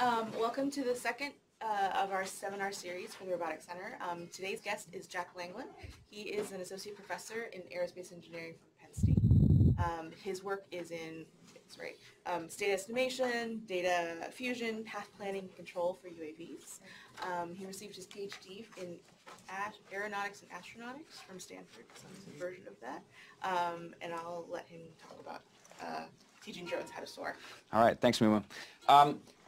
everyone. Welcome to the second of our seminar series for the Robotics Center. Today's guest is Jack Langelaan. He is an associate professor in aerospace engineering from Penn State. His work is in state estimation, data fusion, path planning, and control for UAVs. He received his PhD in aeronautics and astronautics from Stanford, some version of that. And I'll let him talk about teaching drones how to soar. All right, thanks, Mima.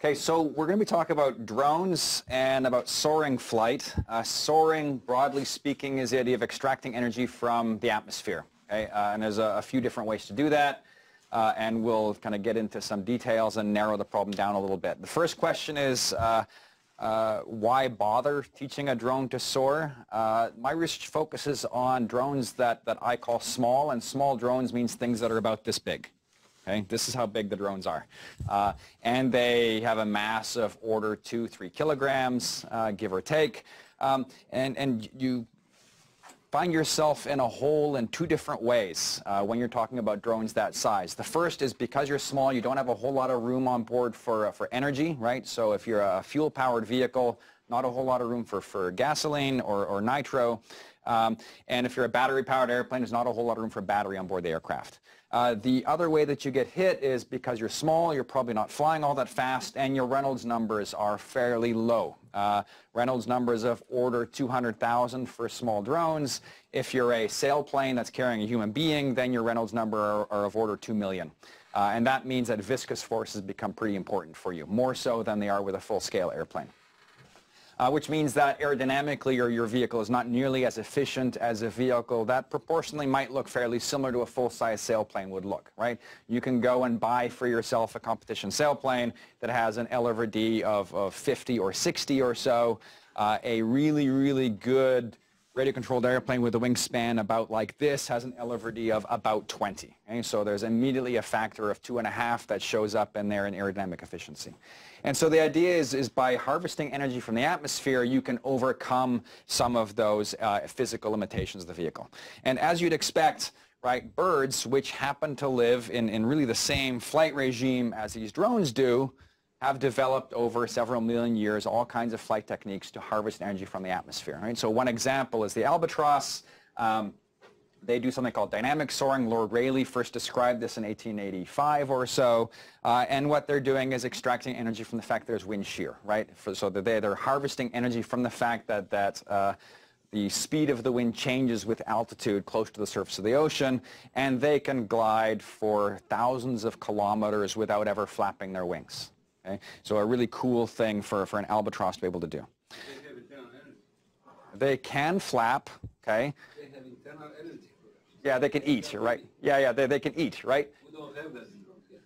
Okay, so we're going to be talking about drones and about soaring flight. Soaring, broadly speaking, is the idea of extracting energy from the atmosphere. Okay, and there's a few different ways to do that, and we'll kind of get into some details and narrow the problem down a little bit. The first question is, why bother teaching a drone to soar? My research focuses on drones that I call small, and small drones means things that are about this big. Okay? This is how big the drones are. And they have a mass of order 2-3 kilograms, give or take. And you find yourself in a hole in two different ways when you're talking about drones that size. The first is because you're small, you don't have a whole lot of room on board for energy, right? So if you're a fuel-powered vehicle, not a whole lot of room for gasoline or nitro. And if you're a battery-powered airplane, there's not a whole lot of room for battery on board the aircraft. The other way that you get hit is because you're small, you're probably not flying all that fast, and your Reynolds numbers are fairly low. Reynolds numbers of order 200,000 for small drones. If you're a sailplane that's carrying a human being, then your Reynolds number are of order 2 million. And that means that viscous forces become pretty important for you, more so than they are with a full-scale airplane. Which means that aerodynamically your vehicle is not nearly as efficient as a vehicle that proportionally might look fairly similar to a full-size sailplane would look, right? You can go and buy for yourself a competition sailplane that has an L over D of 50 or 60 or so, a really, really good radio-controlled airplane with a wingspan about like this has an L over D of about 20. Okay? So there's immediately a factor of 2.5 that shows up in there in aerodynamic efficiency. And so the idea is by harvesting energy from the atmosphere, you can overcome some of those physical limitations of the vehicle. And as you'd expect, right, birds, which happen to live in really the same flight regime as these drones do, have developed over several million years all kinds of flight techniques to harvest energy from the atmosphere. Right? So one example is the albatross. They do something called dynamic soaring. Lord Rayleigh first described this in 1885 or so. And what they're doing is extracting energy from the fact there's wind shear, right? So that they're harvesting energy from the fact that the speed of the wind changes with altitude close to the surface of the ocean, and they can glide for thousands of kilometers without ever flapping their wings. Okay? So a really cool thing for an albatross to be able to do. They have internal energy. They can flap, okay? They have internal energy. Yeah, they can eat, right? Yeah, they can eat, right? We don't have that in drones yet.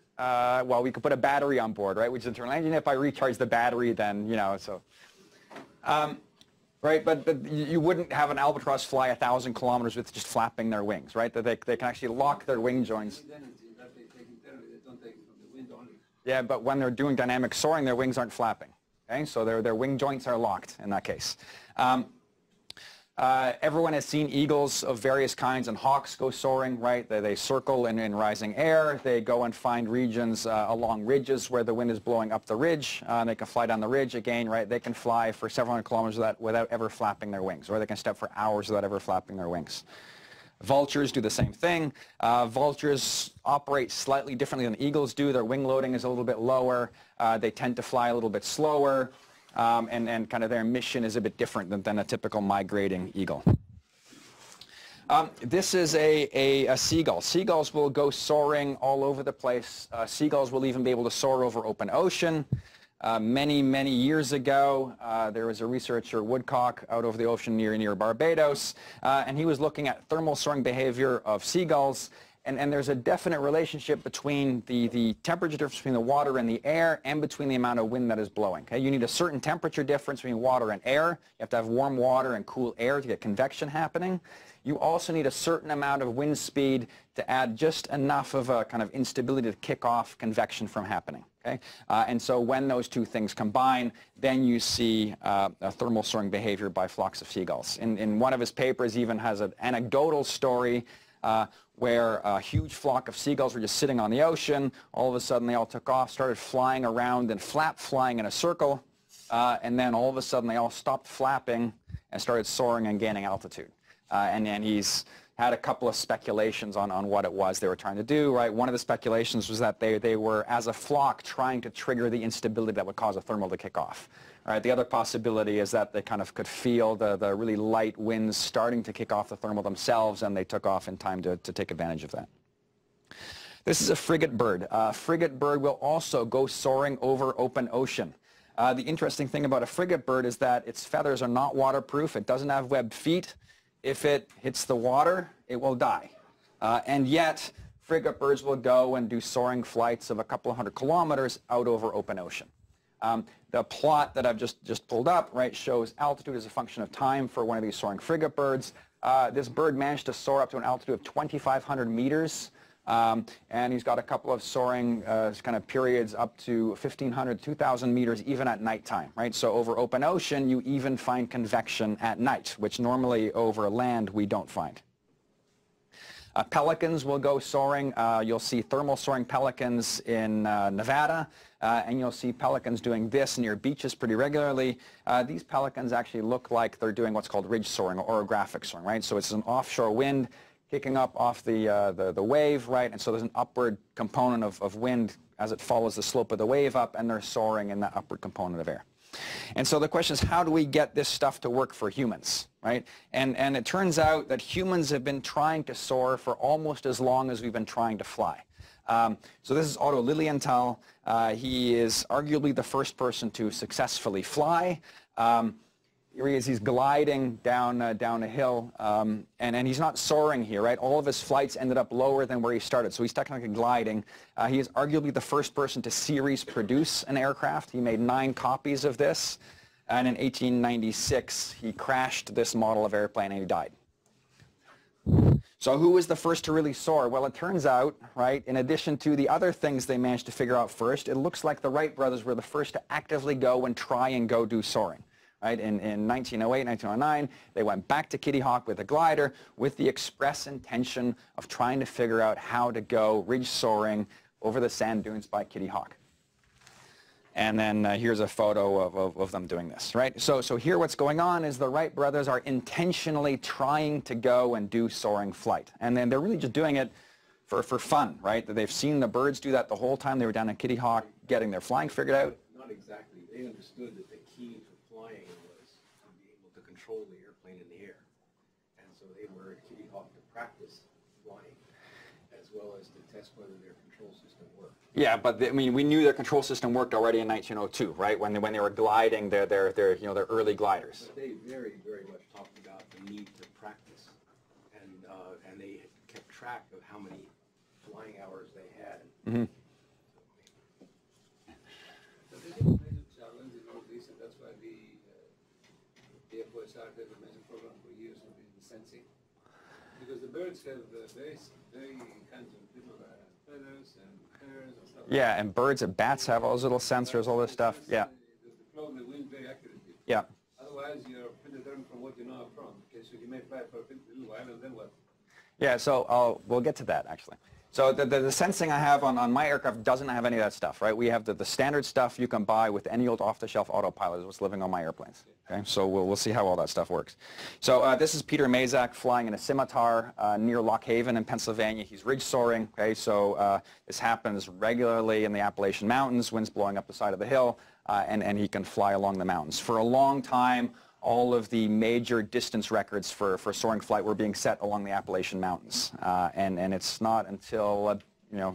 Well, we could put a battery on board, right? Which is internal engine. If I recharge the battery, then, you know, so. Right, but you wouldn't have an albatross fly 1,000 kilometers with just flapping their wings, right? That they can actually lock their wing joints. Yeah, but when they're doing dynamic soaring, their wings aren't flapping, okay? So their wing joints are locked in that case. Everyone has seen eagles of various kinds and hawks go soaring, right? They circle in rising air. They go and find regions along ridges where the wind is blowing up the ridge. They can fly down the ridge again, right? They can fly for several hundred kilometers without ever flapping their wings, or they can step for hours without ever flapping their wings. Vultures do the same thing. Vultures operate slightly differently than eagles do. Their wing loading is a little bit lower. They tend to fly a little bit slower. And kind of their mission is a bit different than a typical migrating eagle. This is a seagull. Seagulls will go soaring all over the place. Seagulls will even be able to soar over open ocean. Many, many years ago, there was a researcher, Woodcock, out over the ocean near Barbados, and he was looking at thermal soaring behavior of seagulls. And there's a definite relationship between the temperature difference between the water and the air and between the amount of wind that is blowing. Okay? You need a certain temperature difference between water and air. You have to have warm water and cool air to get convection happening. You also need a certain amount of wind speed to add just enough of a kind of instability to kick off convection from happening. Okay? And so when those two things combine, then you see a thermal soaring behavior by flocks of seagulls. In one of his papers, he even has an anecdotal story where a huge flock of seagulls were just sitting on the ocean. All of a sudden, they all took off, started flying around and flying in a circle, and then all of a sudden, they all stopped flapping and started soaring and gaining altitude. And he's had a couple of speculations on what it was they were trying to do, right? One of the speculations was that they were, as a flock, trying to trigger the instability that would cause a thermal to kick off, right? The other possibility is that they kind of could feel the really light winds starting to kick off the thermal themselves, and they took off in time to take advantage of that. This is a frigate bird. Frigate bird will also go soaring over open ocean. The interesting thing about a frigate bird is that its feathers are not waterproof. It doesn't have webbed feet. If it hits the water, it will die. And yet, frigate birds will go and do soaring flights of a couple of 100 kilometers out over open ocean. The plot that I've just pulled up, right, shows altitude as a function of time for one of these soaring frigate birds. This bird managed to soar up to an altitude of 2,500 meters. And he's got a couple of soaring kind of periods up to 1,500, 2,000 meters even at nighttime, right? So over open ocean, you even find convection at night, which normally over land we don't find. Pelicans will go soaring. You'll see thermal soaring pelicans in Nevada, and you'll see pelicans doing this near beaches pretty regularly. These pelicans actually look like they're doing what's called ridge soaring or orographic soaring, right? So it's an offshore wind kicking up off the wave, right? And so there's an upward component of wind as it follows the slope of the wave up, and they're soaring in that upward component of air. And so the question is, how do we get this stuff to work for humans, right? And it turns out that humans have been trying to soar for almost as long as we've been trying to fly. So this is Otto Lilienthal. He is arguably the first person to successfully fly. Here he is, he's gliding down a hill, and he's not soaring here, right? All of his flights ended up lower than where he started, so he's technically gliding. He is arguably the first person to series produce an aircraft. He made 9 copies of this, and in 1896, he crashed this model of airplane and he died. So who was the first to really soar? Well, it turns out, right, in addition to the other things they managed to figure out first, it looks like the Wright brothers were the first to actively go and try and go do soaring. Right? In 1908, 1909, they went back to Kitty Hawk with a glider with the express intention of trying to figure out how to go ridge soaring over the sand dunes by Kitty Hawk. And then here's a photo of them doing this, right? So here what's going on is the Wright brothers are intentionally trying to go and do soaring flight. And then they're really just doing it for fun, right? They've seen the birds do that the whole time they were down at Kitty Hawk getting their flying figured out. Not exactly. They understood that the key flying was to be able to control the airplane in the air. And so they were at Kitty Hawk to practice flying as well as to test whether their control system worked. Yeah, but I mean, we knew their control system worked already in 1902, right? When they were gliding their early gliders. But they very, very much talked about the need to practice, and they kept track of how many flying hours they had. Mm-hmm. Because the birds have very kinds of little feathers and hairs and stuff. Yeah, and birds and bats have all those little sensors, all this stuff. Yeah. The wind very accurately. Yeah. Otherwise, you're pretty different from what you know from. Okay, so you may fly for a little while and then what? Yeah. So we'll get to that actually. So the sensing I have on my aircraft doesn't have any of that stuff, right? We have the standard stuff you can buy with any old off-the-shelf autopilot is what's living on my airplanes, okay? So we'll see how all that stuff works. So this is Peter Mazak flying in a Scimitar near Lock Haven in Pennsylvania. He's ridge soaring, okay? So this happens regularly in the Appalachian Mountains, winds blowing up the side of the hill, and he can fly along the mountains. For a long time, all of the major distance records for soaring flight were being set along the Appalachian Mountains. And it's not until,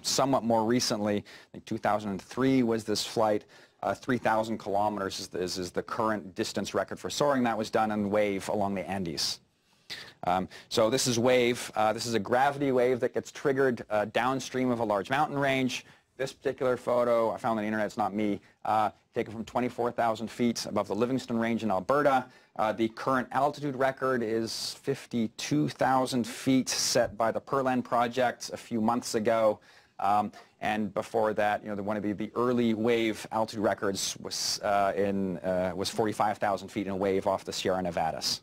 somewhat more recently, I think 2003 was this flight. 3,000 kilometers is the current distance record for soaring. That was done in wave along the Andes. So this is wave. This is a gravity wave that gets triggered downstream of a large mountain range. This particular photo, I found on the internet, it's not me, taken from 24,000 feet above the Livingston Range in Alberta. The current altitude record is 52,000 feet set by the Perland project a few months ago. And before that, one of the early wave altitude records was 45,000 feet in a wave off the Sierra Nevadas.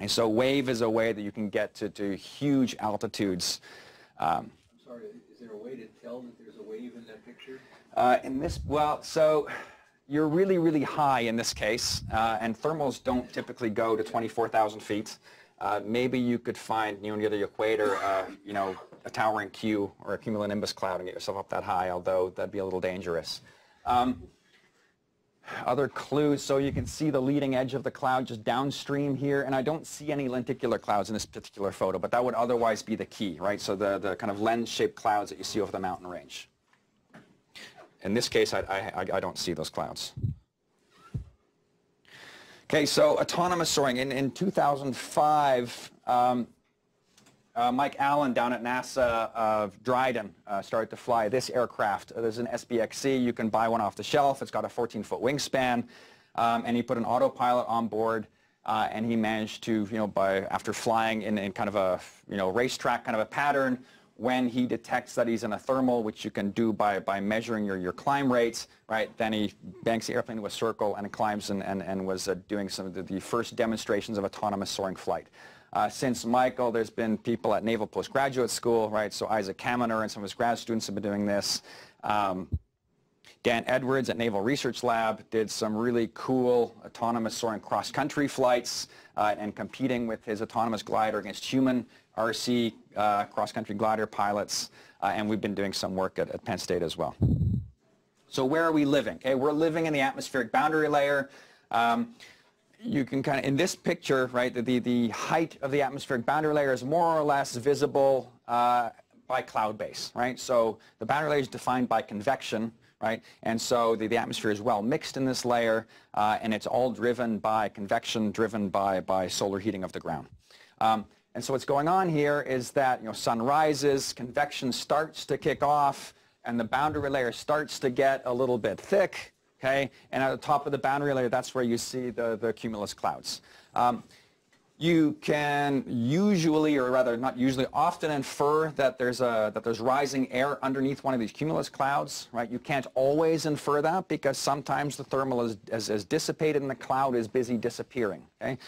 And so wave is a way that you can get to huge altitudes. I'm sorry, is there a way to tell that there's a wave in that picture? In this, well, so you're really, really high in this case, and thermals don't typically go to 24,000 feet. Maybe you could find, you know, near the equator, you know, a towering Q or a cumulonimbus cloud and get yourself up that high, although that'd be a little dangerous. Other clues, so you can see the leading edge of the cloud just downstream here, and I don't see any lenticular clouds in this particular photo, but that would otherwise be the key, right? So the kind of lens-shaped clouds that you see over the mountain range. In this case, I don't see those clouds. Okay, so autonomous soaring. In 2005, Mike Allen down at NASA Dryden started to fly this aircraft. There's an SBXC. You can buy one off the shelf. It's got a 14-foot wingspan, and he put an autopilot on board, and he managed to, you know, after flying in kind of a, you know, racetrack kind of a pattern, when he detects that he's in a thermal, which you can do by measuring your climb rates, right? Then he banks the airplane into a circle and climbs and was doing some of the first demonstrations of autonomous soaring flight. Since Michael, there's been people at Naval Postgraduate School, right? So Isaac Kaminer and some of his grad students have been doing this. Dan Edwards at Naval Research Lab did some really cool autonomous soaring cross-country flights and competing with his autonomous glider against human RC cross-country glider pilots, and we've been doing some work at Penn State as well. So where are we living? Okay, we're living in the atmospheric boundary layer. You can kind of, in this picture, right, the height of the atmospheric boundary layer is more or less visible by cloud base, right? So the boundary layer is defined by convection, right? And so the atmosphere is well mixed in this layer, and it's all driven by convection, driven by solar heating of the ground. And so what's going on here is that, you know, sun rises, convection starts to kick off, and the boundary layer starts to get a little bit thick, okay? And at the top of the boundary layer, that's where you see the cumulus clouds. You can usually, or rather not usually, often infer that there's rising air underneath one of these cumulus clouds, right? You can't always infer that because sometimes the thermal is dissipated and the cloud is busy disappearing, okay?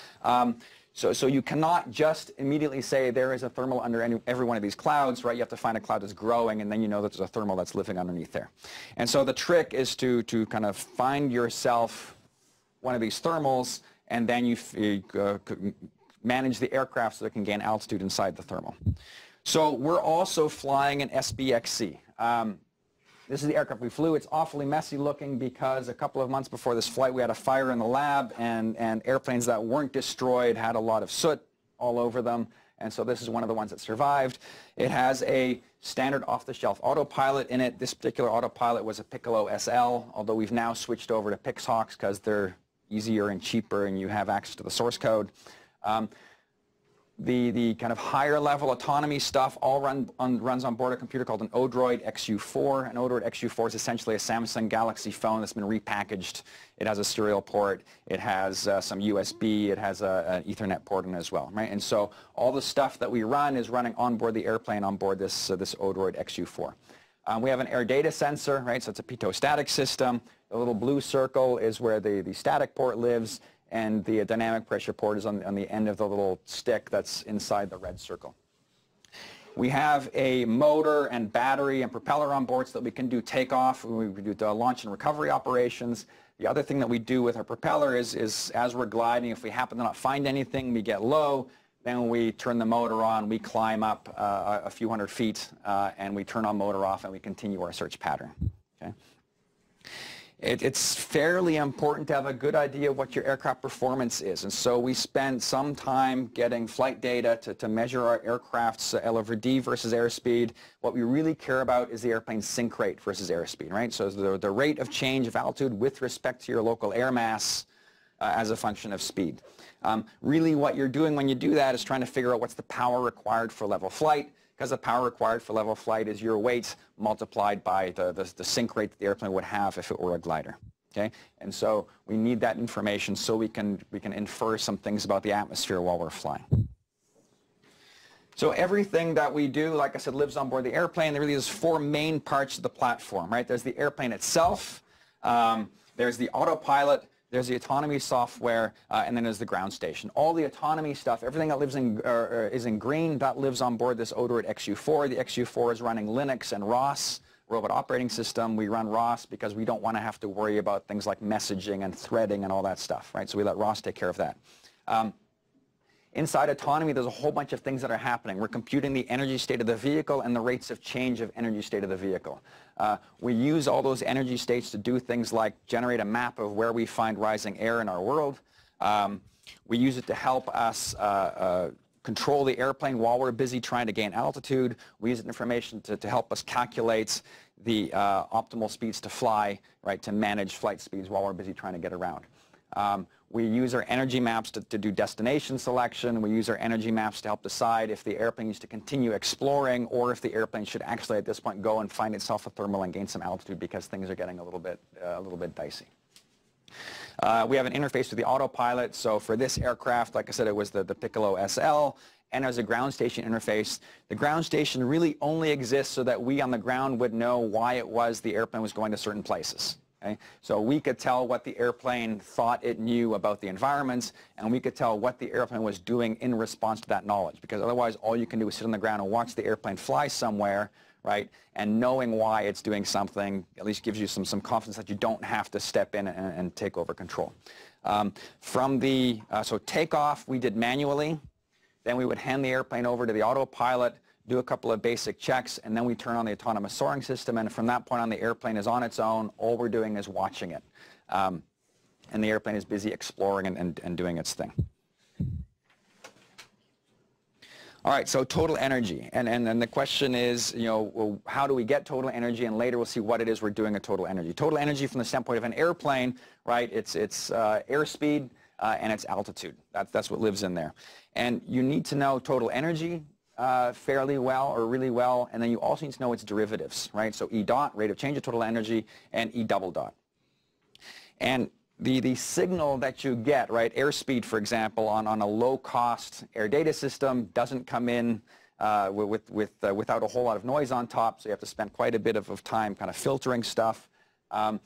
So you cannot just immediately say there is a thermal under every one of these clouds, right? You have to find a cloud that's growing, and then you know that there's a thermal that's living underneath there. And so the trick is to kind of find yourself one of these thermals, and then you manage the aircraft so it can gain altitude inside the thermal. So we're also flying an SBXC. This is the aircraft we flew. It's awfully messy looking because a couple of months before this flight we had a fire in the lab, and airplanes that weren't destroyed had a lot of soot all over them, and so this is one of the ones that survived. It has a standard off-the-shelf autopilot in it. This particular autopilot was a Piccolo SL, although we've now switched over to Pixhawks because they're easier and cheaper and you have access to the source code. The kind of higher level autonomy stuff all runs on board a computer called an Odroid XU4. An Odroid XU4 is essentially a Samsung Galaxy phone that's been repackaged. It has a serial port. It has some USB. It has an Ethernet port in it as well, right? And so all the stuff that we run is running on board the airplane, on board this Odroid XU4. We have an air data sensor, right? So it's a pitot-static system. The little blue circle is where the static port lives, and the dynamic pressure port is on the end of the little stick that's inside the red circle. We have a motor and battery and propeller on board so that we can do takeoff, we do the launch and recovery operations. The other thing that we do with our propeller is as we're gliding, if we happen to not find anything, we get low, then we turn the motor on, we climb up a few hundred feet, and we turn our motor off and we continue our search pattern. Okay? It's fairly important to have a good idea of what your aircraft performance is, and so we spend some time getting flight data to measure our aircraft's L over D versus airspeed. What we really care about is the airplane's sink rate versus airspeed, right? So the rate of change of altitude with respect to your local air mass as a function of speed. Really what you're doing when you do that is trying to figure out what's the power required for level flight, because the power required for level flight is your weight multiplied by the sink rate that the airplane would have if it were a glider, okay? And so we need that information so we can infer some things about the atmosphere while we're flying. So everything that we do, like I said, lives on board the airplane. There really is four main parts of the platform, right? There's the airplane itself, there's the autopilot, There's the autonomy software, and then there's the ground station. All the autonomy stuff, everything that lives in, is in green, that lives on board this Odroid XU4. The XU4 is running Linux and ROS, robot operating system. We run ROS because we don't want to have to worry about things like messaging and threading and all that stuff, right? So we let ROS take care of that. Inside autonomy, there's a whole bunch of things that are happening. We're computing the energy state of the vehicle and the rates of change of energy state of the vehicle. We use all those energy states to do things like generate a map of where we find rising air in our world. We use it to help us control the airplane while we're busy trying to gain altitude. We use information to help us calculate the optimal speeds to fly, right, to manage flight speeds while we're busy trying to get around. We use our energy maps to do destination selection. We use our energy maps to help decide if the airplane needs to continue exploring or if the airplane should actually at this point go and find itself a thermal and gain some altitude because things are getting a little bit dicey. We have an interface with the autopilot. So for this aircraft, like I said, it was the Piccolo SL. And as a ground station interface, the ground station really only exists so that we on the ground would know why it was the airplane was going to certain places. Okay? So we could tell what the airplane thought it knew about the environments, and we could tell what the airplane was doing in response to that knowledge, because otherwise all you can do is sit on the ground and watch the airplane fly somewhere, right? And knowing why it's doing something at least gives you some confidence that you don't have to step in and take over control. So takeoff we did manually, then we would hand the airplane over to the autopilot, do a couple of basic checks, and then we turn on the autonomous soaring system, and from that point on the airplane is on its own. All we're doing is watching it. And the airplane is busy exploring and doing its thing. All right, so total energy. And the question is, you know, well, how do we get total energy? And later we'll see what it is we're doing at total energy. Total energy from the standpoint of an airplane, right, it's airspeed and its altitude. That's what lives in there. And you need to know total energy fairly well or really well, and then you also need to know its derivatives, right? So E dot, rate of change of total energy, and E double dot. And the signal that you get, right, airspeed, for example, on a low-cost air data system doesn't come in without a whole lot of noise on top, so you have to spend quite a bit of time kind of filtering stuff. And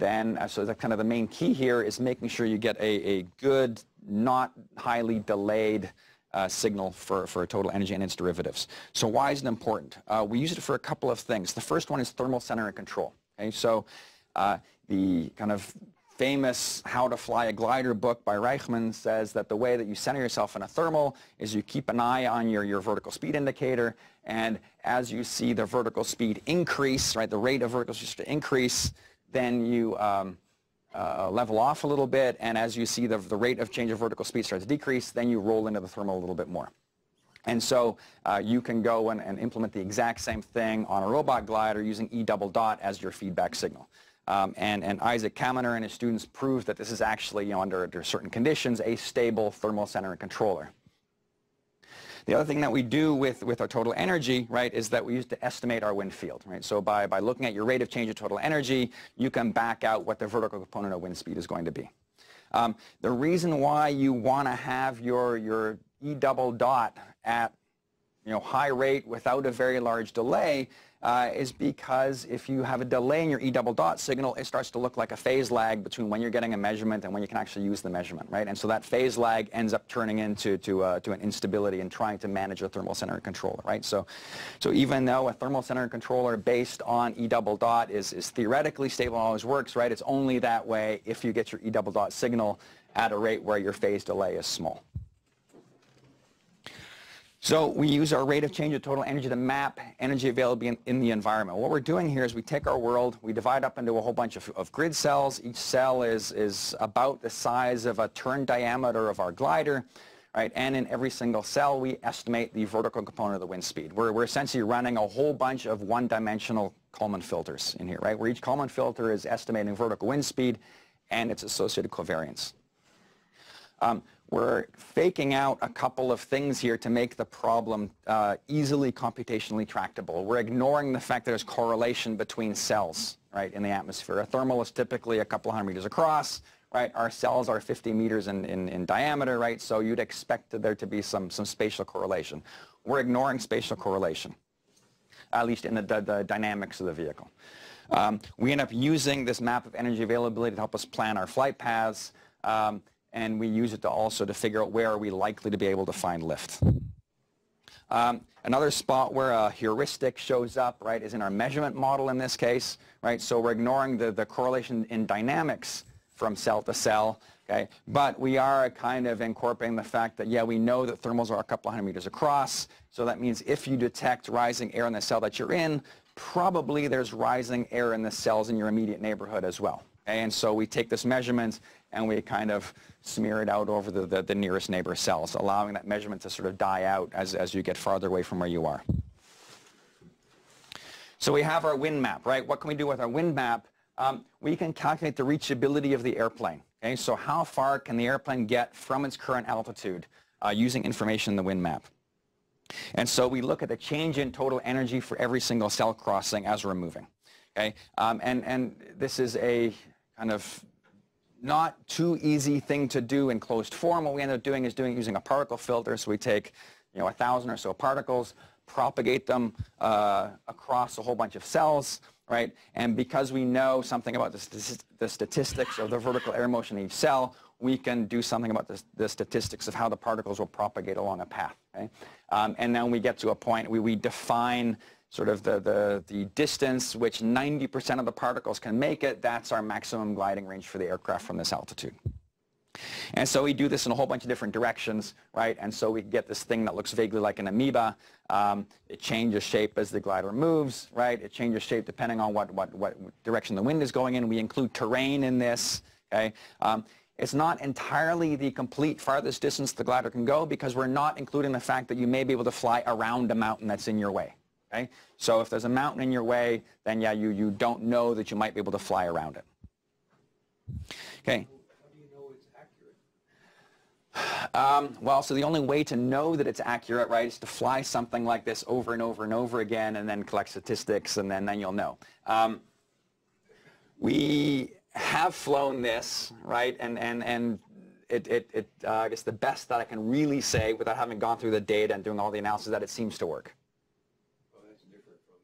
then, so that kind of the main key here is making sure you get a good, not highly delayed signal for total energy and its derivatives. So why is it important? We use it for a couple of things. The first one is thermal centering control. Okay, so the kind of famous How to Fly a Glider book by Reichmann says that the way that you center yourself in a thermal is you keep an eye on your vertical speed indicator, and as you see the vertical speed increase, right, the rate of vertical speed increase, then you level off a little bit, and as you see the rate of change of vertical speed starts to decrease, then you roll into the thermal a little bit more. And so you can go and implement the exact same thing on a robot glider using E double dot as your feedback signal. And Isaac Kaminer and his students proved that this is actually, you know, under certain conditions, a stable thermal centering controller. The other thing that we do with our total energy, right, is that we use to estimate our wind field, right? So by looking at your rate of change of total energy, you can back out what the vertical component of wind speed is going to be. The reason why you want to have your E double dot at, you know, high rate without a very large delay is because if you have a delay in your E double dot signal, it starts to look like a phase lag between when you're getting a measurement and when you can actually use the measurement, right? And so that phase lag ends up turning into to an instability in trying to manage a thermal centering controller, right? So even though a thermal centering controller based on E double dot is theoretically stable and always works, right? It's only that way if you get your E double dot signal at a rate where your phase delay is small. So we use our rate of change of total energy to map energy available in the environment. What we're doing here is we take our world, we divide up into a whole bunch of grid cells. Each cell is about the size of a turn diameter of our glider, right? And in every single cell, we estimate the vertical component of the wind speed. We're essentially running a whole bunch of one-dimensional Kalman filters in here, right? Where each Kalman filter is estimating vertical wind speed and its associated covariance. We're faking out a couple of things here to make the problem easily computationally tractable. We're ignoring the fact that there's correlation between cells, right, in the atmosphere. A thermal is typically a couple hundred meters across, right? Our cells are 50 meters in diameter, right? So you'd expect there to be some spatial correlation. We're ignoring spatial correlation, at least in the dynamics of the vehicle. We end up using this map of energy availability to help us plan our flight paths, and we use it to also to figure out where are we likely to be able to find lift. Another spot where a heuristic shows up, right, is in our measurement model in this case, right? So we're ignoring the correlation in dynamics from cell to cell, okay? But we are kind of incorporating the fact that, yeah, we know that thermals are a couple hundred meters across, so that means if you detect rising air in the cell that you're in, probably there's rising air in the cells in your immediate neighborhood as well. And so we take this measurement and we kind of smear it out over the nearest neighbor cells, allowing that measurement to sort of die out as you get farther away from where you are. So we have our wind map, right? What can we do with our wind map? We can calculate the reachability of the airplane. Okay, so how far can the airplane get from its current altitude using information in the wind map? And so we look at the change in total energy for every single cell crossing as we're moving. Okay, and this is a kind of not too easy thing to do in closed form. What we end up doing is using a particle filter. So we take, you know, 1,000 or so particles, propagate them across a whole bunch of cells, right? And because we know something about the statistics of the vertical air motion in each cell, we can do something about the statistics of how the particles will propagate along a path. Okay? And then we get to a point where we define sort of the distance which 90% of the particles can make it. That's our maximum gliding range for the aircraft from this altitude. And so we do this in a whole bunch of different directions, right? And so we get this thing that looks vaguely like an amoeba. It changes shape as the glider moves, right? It changes shape depending on what direction the wind is going in. We include terrain in this, okay? It's not entirely the complete farthest distance the glider can go because we're not including the fact that you may be able to fly around a mountain that's in your way, okay? So if there's a mountain in your way, then yeah, you don't know that you might be able to fly around it. Okay. How do you know it's accurate? Well, so the only way to know that it's accurate, right, is to fly something like this over and over and over again and then collect statistics and then you'll know. We have flown this, right, and I guess the best that I can really say without having gone through the data and doing all the analysis that it seems to work. Well, that's different from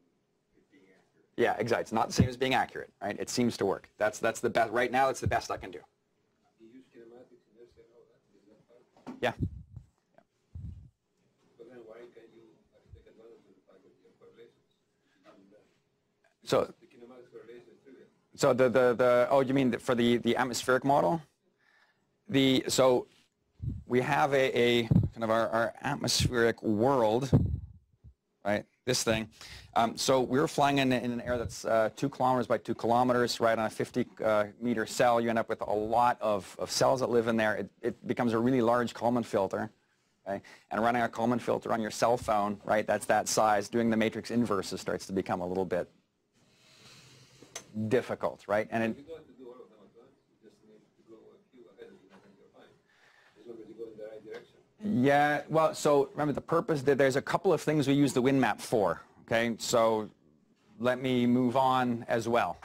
it being accurate. Yeah, exactly. It's not the same as being accurate, right? It seems to work. That's the best. Right now, that's the best I can do. You use kinematics and this and all that? Yeah. But then why can't you take advantage of the fact that you have correlations? So the kinematics correlation. So oh, you mean for the atmospheric model? So we have a kind of our atmospheric world, right? This thing. So we were flying in an air that's 2 kilometers by 2 kilometers, right? On a 50-meter cell, you end up with a lot of cells that live in there. It becomes a really large Kalman filter, okay? And running a Kalman filter on your cell phone, right? That's that size. Doing the matrix inverses starts to become a little bit difficult, right? And yeah, well, so remember the purpose that there's a couple of things we use the wind map for, okay? So let me move on as well.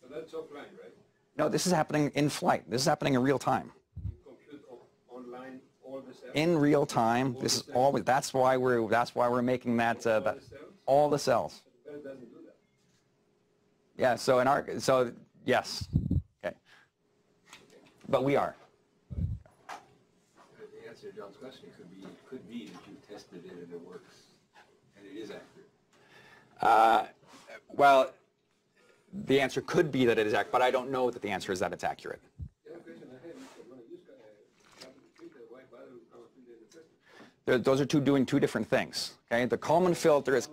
So that's offline, right? No, this is happening in flight. This is happening in real time. You compute online all the cells? In real time. This is always, that's why we're making that all the cells. Yeah, so in our, so yes, okay, but we are. The answer to John's question could be that you tested it and it works, and it is accurate. Well, the answer could be that it is accurate, but I don't know that the answer is that it's accurate. Those are doing two different things, okay? The Kalman filter is...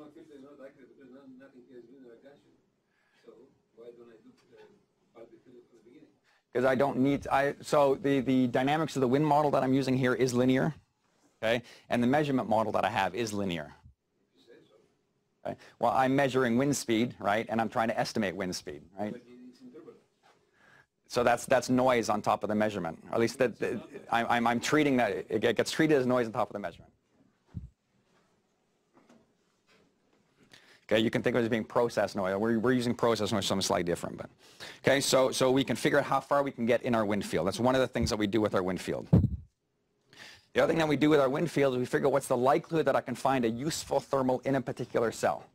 Because I don't need, so the dynamics of the wind model that I'm using here is linear, okay? And the measurement model that I have is linear. Okay? Well, I'm measuring wind speed, right? And I'm trying to estimate wind speed, right? So that's noise on top of the measurement. Or at least that I'm treating that, it gets treated as noise on top of the measurement. Okay, you can think of it as being process noise. We're using process noise, something slightly different. But okay, so we can figure out how far we can get in our wind field. That's one of the things that we do with our wind field. The other thing that we do with our wind field is we figure out what's the likelihood that I can find a useful thermal in a particular cell.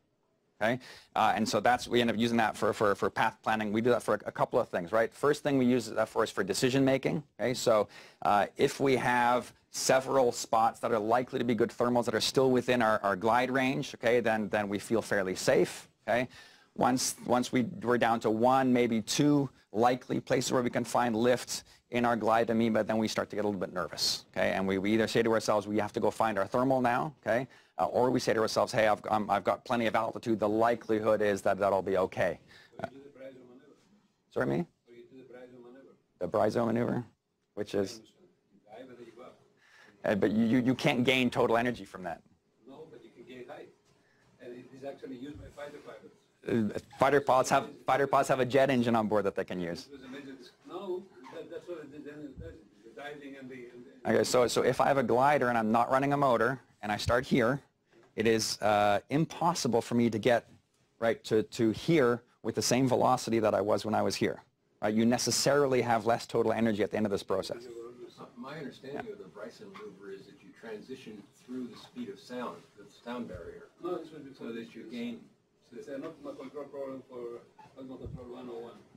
Okay? And so that's, we end up using that for path planning. We do that for a couple of things, right? First thing we use that for is for decision making. Okay? So if we have several spots that are likely to be good thermals that are still within our glide range, okay, then we feel fairly safe. Okay? Once we're down to one, maybe two likely places where we can find lifts in our glide amoeba, then we start to get a little bit nervous, okay? And we either say to ourselves, we have to go find our thermal now, okay? Or we say to ourselves, hey, I've got plenty of altitude. The likelihood is that that'll be okay. Or you do the Brizot maneuver. Sorry, me? Or you do the Brizot maneuver. The Brizot maneuver, which is? But you can't gain total energy from that. No, but you can gain height. And it is actually used by fighter pilots. Fighter pilots have a jet engine on board that they can use. Okay, so if I have a glider and I'm not running a motor and I start here, it is impossible for me to get right to here with the same velocity that I was when I was here. Right? You necessarily have less total energy at the end of this process. My understanding of the Bryson maneuver is that you transition through the speed of sound, the sound barrier, so that you gain.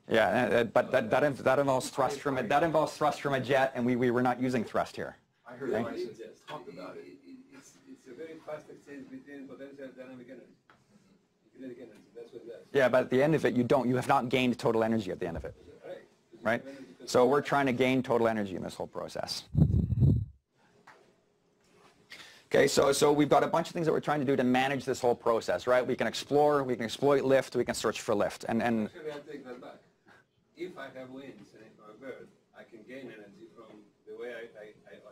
Yeah, but that involves thrust from it. That involves thrust from a jet, and we were not using thrust here. I heard the license talk about it. It's a very fast exchange between potential dynamic energy. That's what it is. Yeah, but at the end of it, you have not gained total energy at the end of it, right? So we're trying to gain total energy in this whole process. Okay, so we've got a bunch of things that we're trying to do to manage this whole process, right? We can explore, we can exploit lift, we can search for lift, and actually, I'll take that back. If I have wings and if I'm a bird, I can gain energy from the way I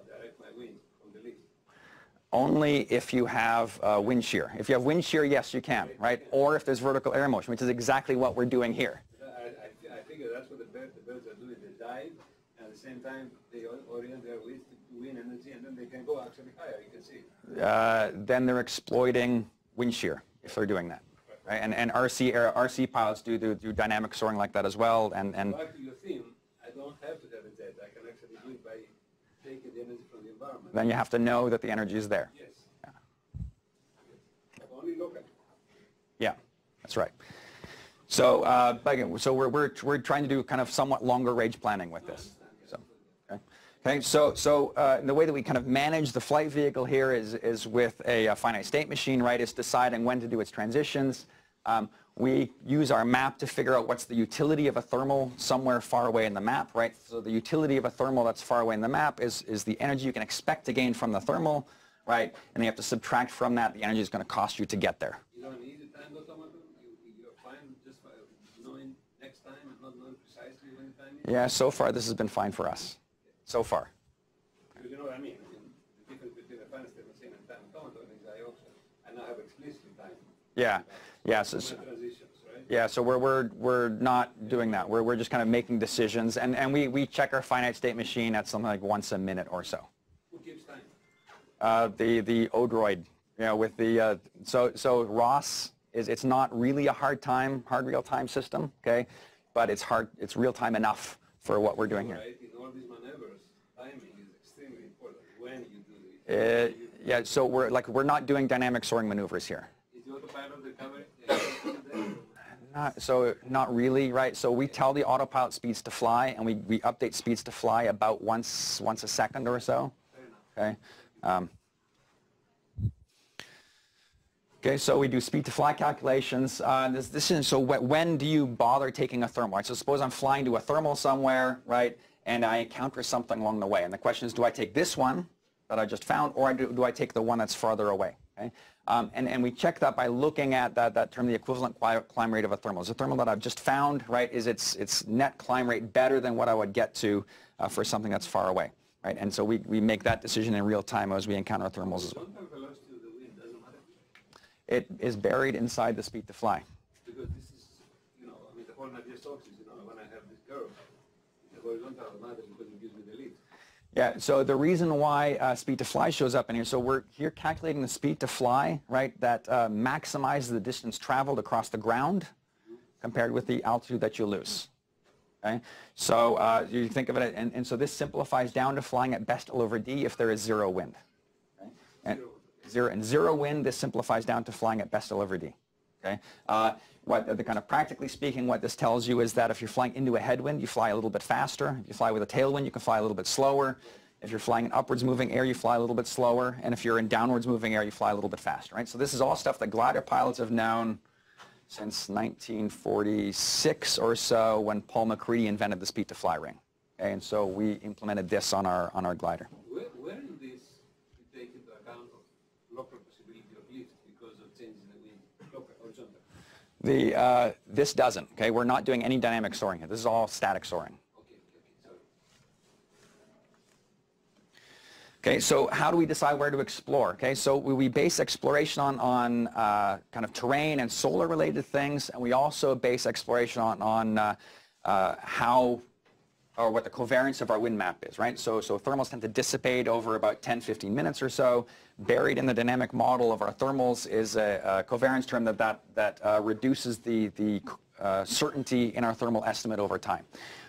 direct my wings from the leaf. Only if you have wind shear. If you have wind shear, yes, you can, right? Or if there's vertical air motion, which is exactly what we're doing here. I figure that's what the birds are doing. They dive, and at the same time, they orient their wings to wind energy, and then they can go actually higher, you can see. Then they're exploiting wind shear if they're doing that. Right? And RC pilots do dynamic soaring like that as well. And back to your theme, I don't have to have a jet. I can actually do it by taking the energy from the environment. Then you have to know that the energy is there. Yes. Yeah. Yes. Only local. Yeah, that's right. So, so we're trying to do kind of somewhat longer range planning with this. So, okay. Okay, so the way that we kind of manage the flight vehicle here is with a finite state machine, right? It's deciding when to do its transitions. We use our map to figure out what's the utility of a thermal somewhere far away in the map, right? So the utility of a thermal that's far away in the map is the energy you can expect to gain from the thermal, right? And you have to subtract from that the energy it's going to cost you to get there. You don't need a time automaton? You're fine just by knowing next time and not knowing precisely when the time is? Yeah, so far this has been fine for us. So far. Because you know what I mean? The difference between a finite state machine and time automaton is I also, and I have explicitly time. Yeah, yeah. So transitions, right? Yeah, so we're not doing that. We're just kind of making decisions, and we check our finite state machine at something like once a minute or so. Who gives time? The Odroid, you know, with the so ROS is, it's not really a hard real time system, okay, but it's hard, it's real time enough for what we're doing here. Yeah, so we're not doing dynamic soaring maneuvers here. Is the autopilot recovering? Not really, right? So we tell the autopilot speeds to fly, and we update speeds to fly about once a second or so. Okay. Okay, so we do speed to fly calculations. So when do you bother taking a thermal? Right? So suppose I'm flying to a thermal somewhere, right? And I encounter something along the way, and the question is, do I take this one that I just found, or do I take the one that's farther away? Okay? And we check that by looking at that term, the equivalent climb rate of a thermal. Is the thermal that I've just found, right, is its net climb rate better than what I would get to for something that's far away, right? And so we make that decision in real time as we encounter thermals as well. It is buried inside the speed to fly. Because this is, you know, I mean, the whole idea talks is, you know, when I have this curve, the horizontal matters because it gives me the lead. Yeah, so the reason why speed to fly shows up in here, so we're here calculating the speed to fly, right, that maximizes the distance traveled across the ground compared with the altitude that you lose, okay? So you think of it, and so this simplifies down to flying at best L over D if there is zero wind, okay? And zero wind, this simplifies down to flying at best L over D. Okay? What the kind of practically speaking, what this tells you is that if you're flying into a headwind, you fly a little bit faster. If you fly with a tailwind, you can fly a little bit slower. If you're flying in upwards moving air, you fly a little bit slower. And if you're in downwards moving air, you fly a little bit faster, right? So this is all stuff that glider pilots have known since 1946 or so, when Paul MacReady invented the speed to fly ring. Okay? And so we implemented this on our glider. Where in this you take into account of local possibility of lift because of changes in the wind, local horizontal? The, this doesn't, okay? We're not doing any dynamic soaring here. This is all static soaring. Okay, so how do we decide where to explore? Okay, so we base exploration on kind of terrain and solar related things, and we also base exploration on how or what the covariance of our wind map is, right? So thermals tend to dissipate over about 10-15 minutes or so. Buried in the dynamic model of our thermals is a covariance term that reduces the certainty in our thermal estimate over time.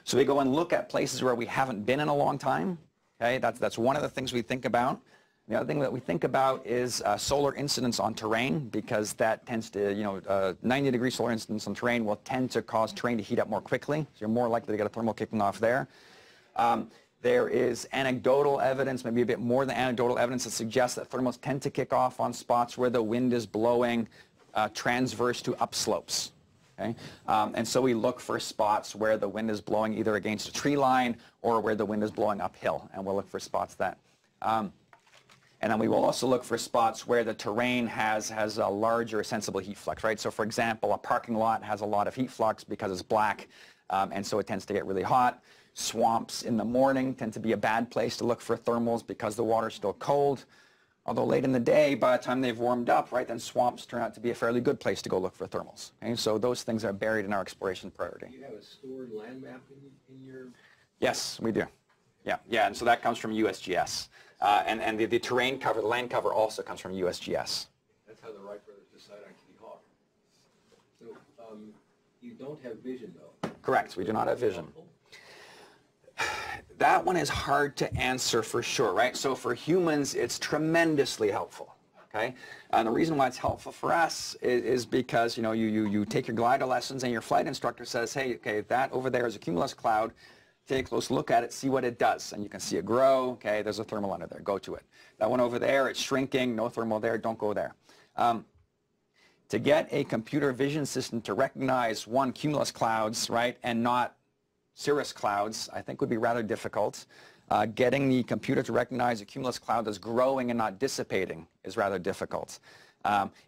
So we go and look at places where we haven't been in a long time. Okay, that's one of the things we think about. The other thing that we think about is solar incidence on terrain, because that tends to, 90-degree solar incidence on terrain will tend to cause terrain to heat up more quickly. So you're more likely to get a thermal kicking off there. There is anecdotal evidence, maybe a bit more than anecdotal evidence, that suggests that thermals tend to kick off on spots where the wind is blowing transverse to upslopes. Okay? And so we look for spots where the wind is blowing either against a tree line or where the wind is blowing uphill, and we'll look for spots that. And then we will also look for spots where the terrain has a larger sensible heat flux, right? So for example, a parking lot has a lot of heat flux because it's black, and so it tends to get really hot. Swamps in the morning tend to be a bad place to look for thermals because the water's still cold. Although late in the day, by the time they've warmed up, right, then swamps turn out to be a fairly good place to go look for thermals. And so those things are buried in our exploration priority. Do you have a stored land map in your? Yes, we do. Yeah, and so that comes from USGS. And the terrain cover, the land cover, also comes from USGS. That's how the Wright brothers decide on Kitty Hawk. So you don't have vision, though. Correct, we do not have vision. That one is hard to answer for sure, right? So for humans, it's tremendously helpful, okay? And the reason why it's helpful for us is because, you take your glider lessons and your flight instructor says, hey, okay, that over there is a cumulus cloud. Take a close look at it, see what it does. And you can see it grow, okay, there's a thermal under there, go to it. That one over there, it's shrinking, no thermal there, don't go there. To get a computer vision system to recognize cumulus clouds, right, and not cirrus clouds, I think would be rather difficult. Getting the computer to recognize a cumulus cloud that's growing and not dissipating is rather difficult.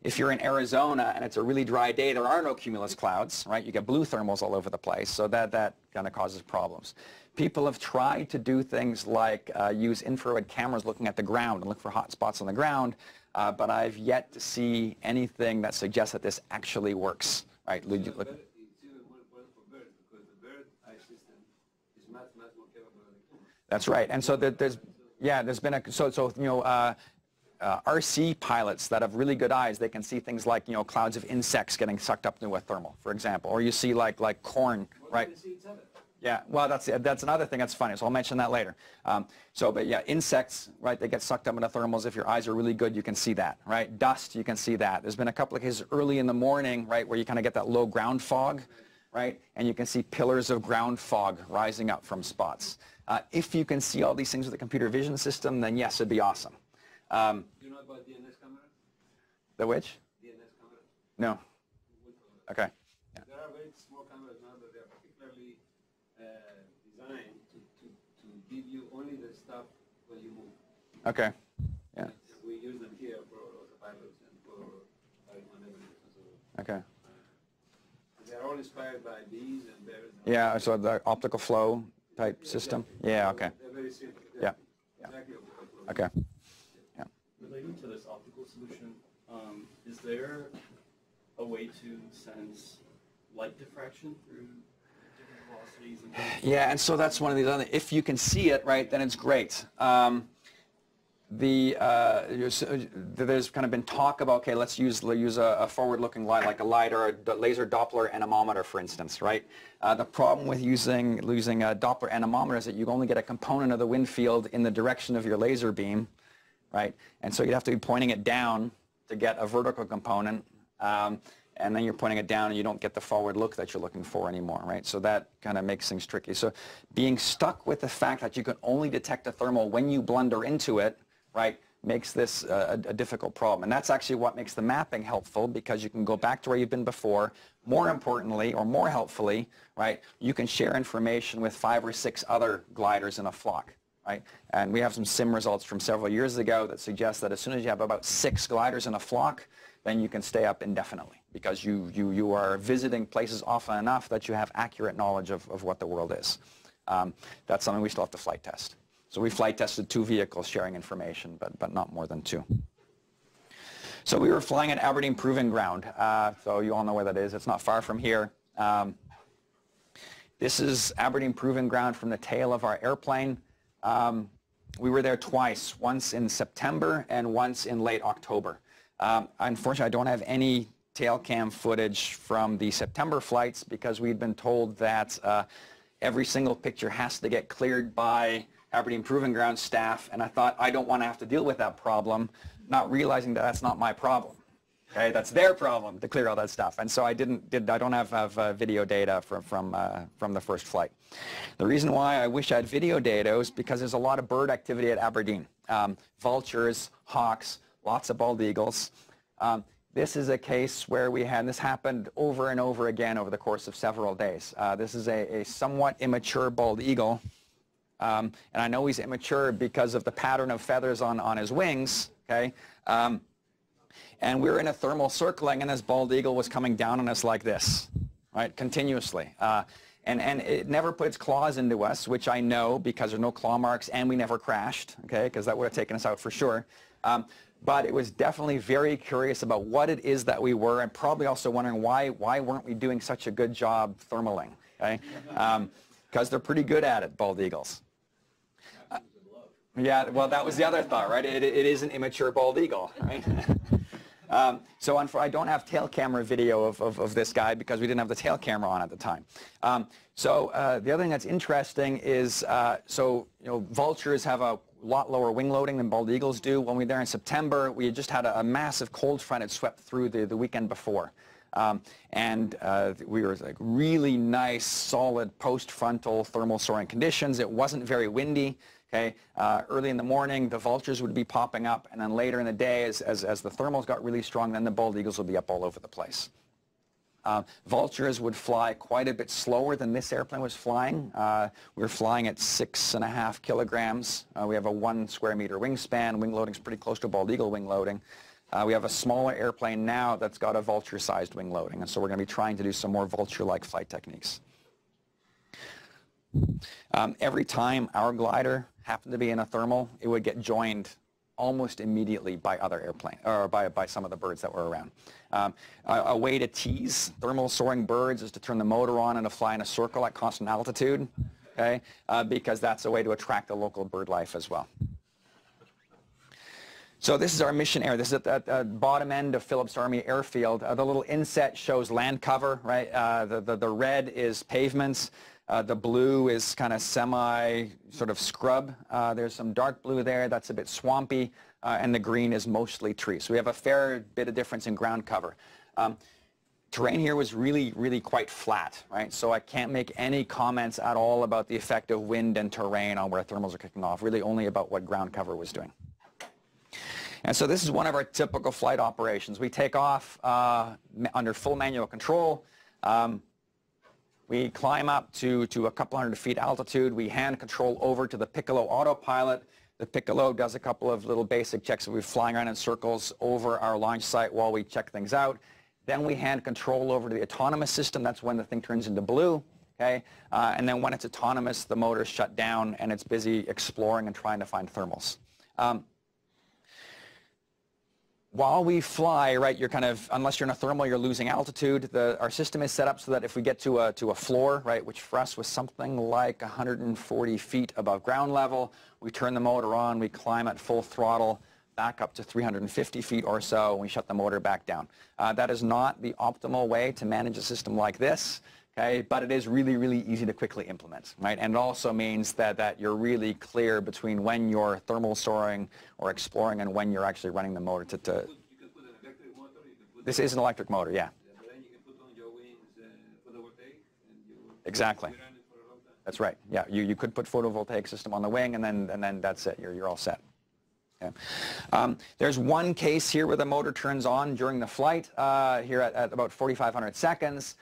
If you're in Arizona and it's a really dry day, there are no cumulus clouds, right? You get blue thermals all over the place, so that kind of causes problems. People have tried to do things like use infrared cameras looking at the ground and look for hot spots on the ground, but I've yet to see anything that suggests that this actually works, right? That's right, and so there's been a RC pilots that have really good eyes. They can see things like clouds of insects getting sucked up into a thermal, for example, or you see like corn, right? Yeah, well that's another thing that's funny. So I'll mention that later. But yeah, insects, right? They get sucked up into thermals. If your eyes are really good, you can see that, right? Dust, you can see that. There's been a couple of cases early in the morning, right, where you kind of get that low ground fog, right? And you can see pillars of ground fog rising up from spots. If you can see all these things with a computer vision system, then yes, it'd be awesome. Do you know about DNS cameras? The which? DNS cameras. No. Okay. Yeah. There are very small cameras now that they are particularly designed to give you only the stuff when you move. Okay. Yeah. We use them here for autopilots and for everything. Okay. They're all inspired by these and birds. Yeah, so the optical flow type system? Yeah, okay. They're very simple. Yeah. Exactly. Okay. Yeah. Relating to this optical solution, is there a way to sense light diffraction through different velocities? Yeah, and so that's one of these other, if you can see it, right, then it's great. There's kind of been talk about, okay, let's use a forward-looking light, like a LiDAR, a laser Doppler anemometer, for instance, right? The problem with using a Doppler anemometer is that you only get a component of the wind field in the direction of your laser beam, right? And so you'd have to be pointing it down to get a vertical component. and then you're pointing it down and you don't get the forward look that you're looking for anymore, right? So that kind of makes things tricky. So being stuck with the fact that you can only detect a thermal when you blunder into it, right, makes this a difficult problem. And that's actually what makes the mapping helpful, because you can go back to where you've been before. More importantly, or more helpfully, right, you can share information with 5 or 6 other gliders in a flock. Right? And we have some sim results from several years ago that suggest that as soon as you have about 6 gliders in a flock, then you can stay up indefinitely, because you are visiting places often enough that you have accurate knowledge of what the world is. That's something we still have to flight test. So we flight tested 2 vehicles sharing information, but not more than 2. So we were flying at Aberdeen Proving Ground. So you all know where that is. It's not far from here. This is Aberdeen Proving Ground from the tail of our airplane. We were there twice, once in September and once in late October. Unfortunately, I don't have any tail cam footage from the September flights, because we'd been told that every single picture has to get cleared by Aberdeen Proving Ground staff, and I thought, I don't want to have to deal with that problem, not realizing that that's not my problem. Okay, that's their problem to clear all that stuff. And so I didn't. I don't have video data from the first flight. The reason why I wish I had video data is because there's a lot of bird activity at Aberdeen. Vultures, hawks, lots of bald eagles. This is a case where we had, and this happened over and over again over the course of several days. This is a somewhat immature bald eagle, and I know he's immature because of the pattern of feathers on his wings. Okay. And we were in a thermal circling, and this bald eagle was coming down on us like this, right, continuously. And it never put its claws into us, which I know because there are no claw marks, and we never crashed, okay, because that would have taken us out for sure. But it was definitely very curious about what it is that we were, and probably also wondering why weren't we doing such a good job thermaling, okay? Because they're pretty good at it, bald eagles. Yeah, well, that was the other thought, right? It is an immature bald eagle, right? So I don't have tail camera video of this guy, because we didn't have the tail camera on at the time. The other thing that's interesting is, vultures have a lot lower wing loading than bald eagles do. When we were there in September, we had just had a massive cold front that swept through the weekend before. We were like really nice, solid post-frontal thermal soaring conditions. It wasn't very windy. Okay, early in the morning, the vultures would be popping up, and then later in the day, as the thermals got really strong, then the bald eagles would be up all over the place. Vultures would fly quite a bit slower than this airplane was flying. We were flying at 6.5 kilograms. We have a 1 square meter wingspan. Wing loading's pretty close to bald eagle wing loading. We have a smaller airplane now that's got a vulture-sized wing loading, and so we're going to be trying to do some more vulture-like flight techniques. Every time our glider happened to be in a thermal, it would get joined almost immediately by other airplanes, or by some of the birds that were around. A way to tease thermal soaring birds is to turn the motor on and to fly in a circle at constant altitude, okay? Because that's a way to attract the local bird life as well. So this is our mission area. This is at the bottom end of Phillips Army Airfield. The little inset shows land cover, right? The red is pavements. The blue is kind of semi scrub. There's some dark blue there that's a bit swampy, and the green is mostly trees. So we have a fair bit of difference in ground cover. Terrain here was really, really quite flat, right? So I can't make any comments at all about the effect of wind and terrain on where thermals are kicking off, really only about what ground cover was doing. And so this is one of our typical flight operations. We take off under full manual control. We climb up to a couple hundred feet altitude. We hand control over to the Piccolo autopilot. The Piccolo does a couple of little basic checks. We're flying around in circles over our launch site while we check things out. Then we hand control over to the autonomous system. That's when the thing turns into blue. Okay? And then when it's autonomous, the motor's shut down and it's busy exploring and trying to find thermals. While we fly, right, you're kind of, unless you're in a thermal, you're losing altitude. Our system is set up so that if we get to a floor, right, which for us was something like 140 feet above ground level, we turn the motor on, we climb at full throttle back up to 350 feet or so, and we shut the motor back down. That is not the optimal way to manage a system like this, okay, but it is really, really easy to quickly implement, right? And it also means that you're really clear between when you're thermal soaring or exploring and when you're actually running the motor. This is an electric motor, yeah. Exactly. That's right. Yeah, you could put photovoltaic system on the wing, and then that's it. You're all set. Yeah. There's one case here where the motor turns on during the flight. Here at about 4,500 seconds,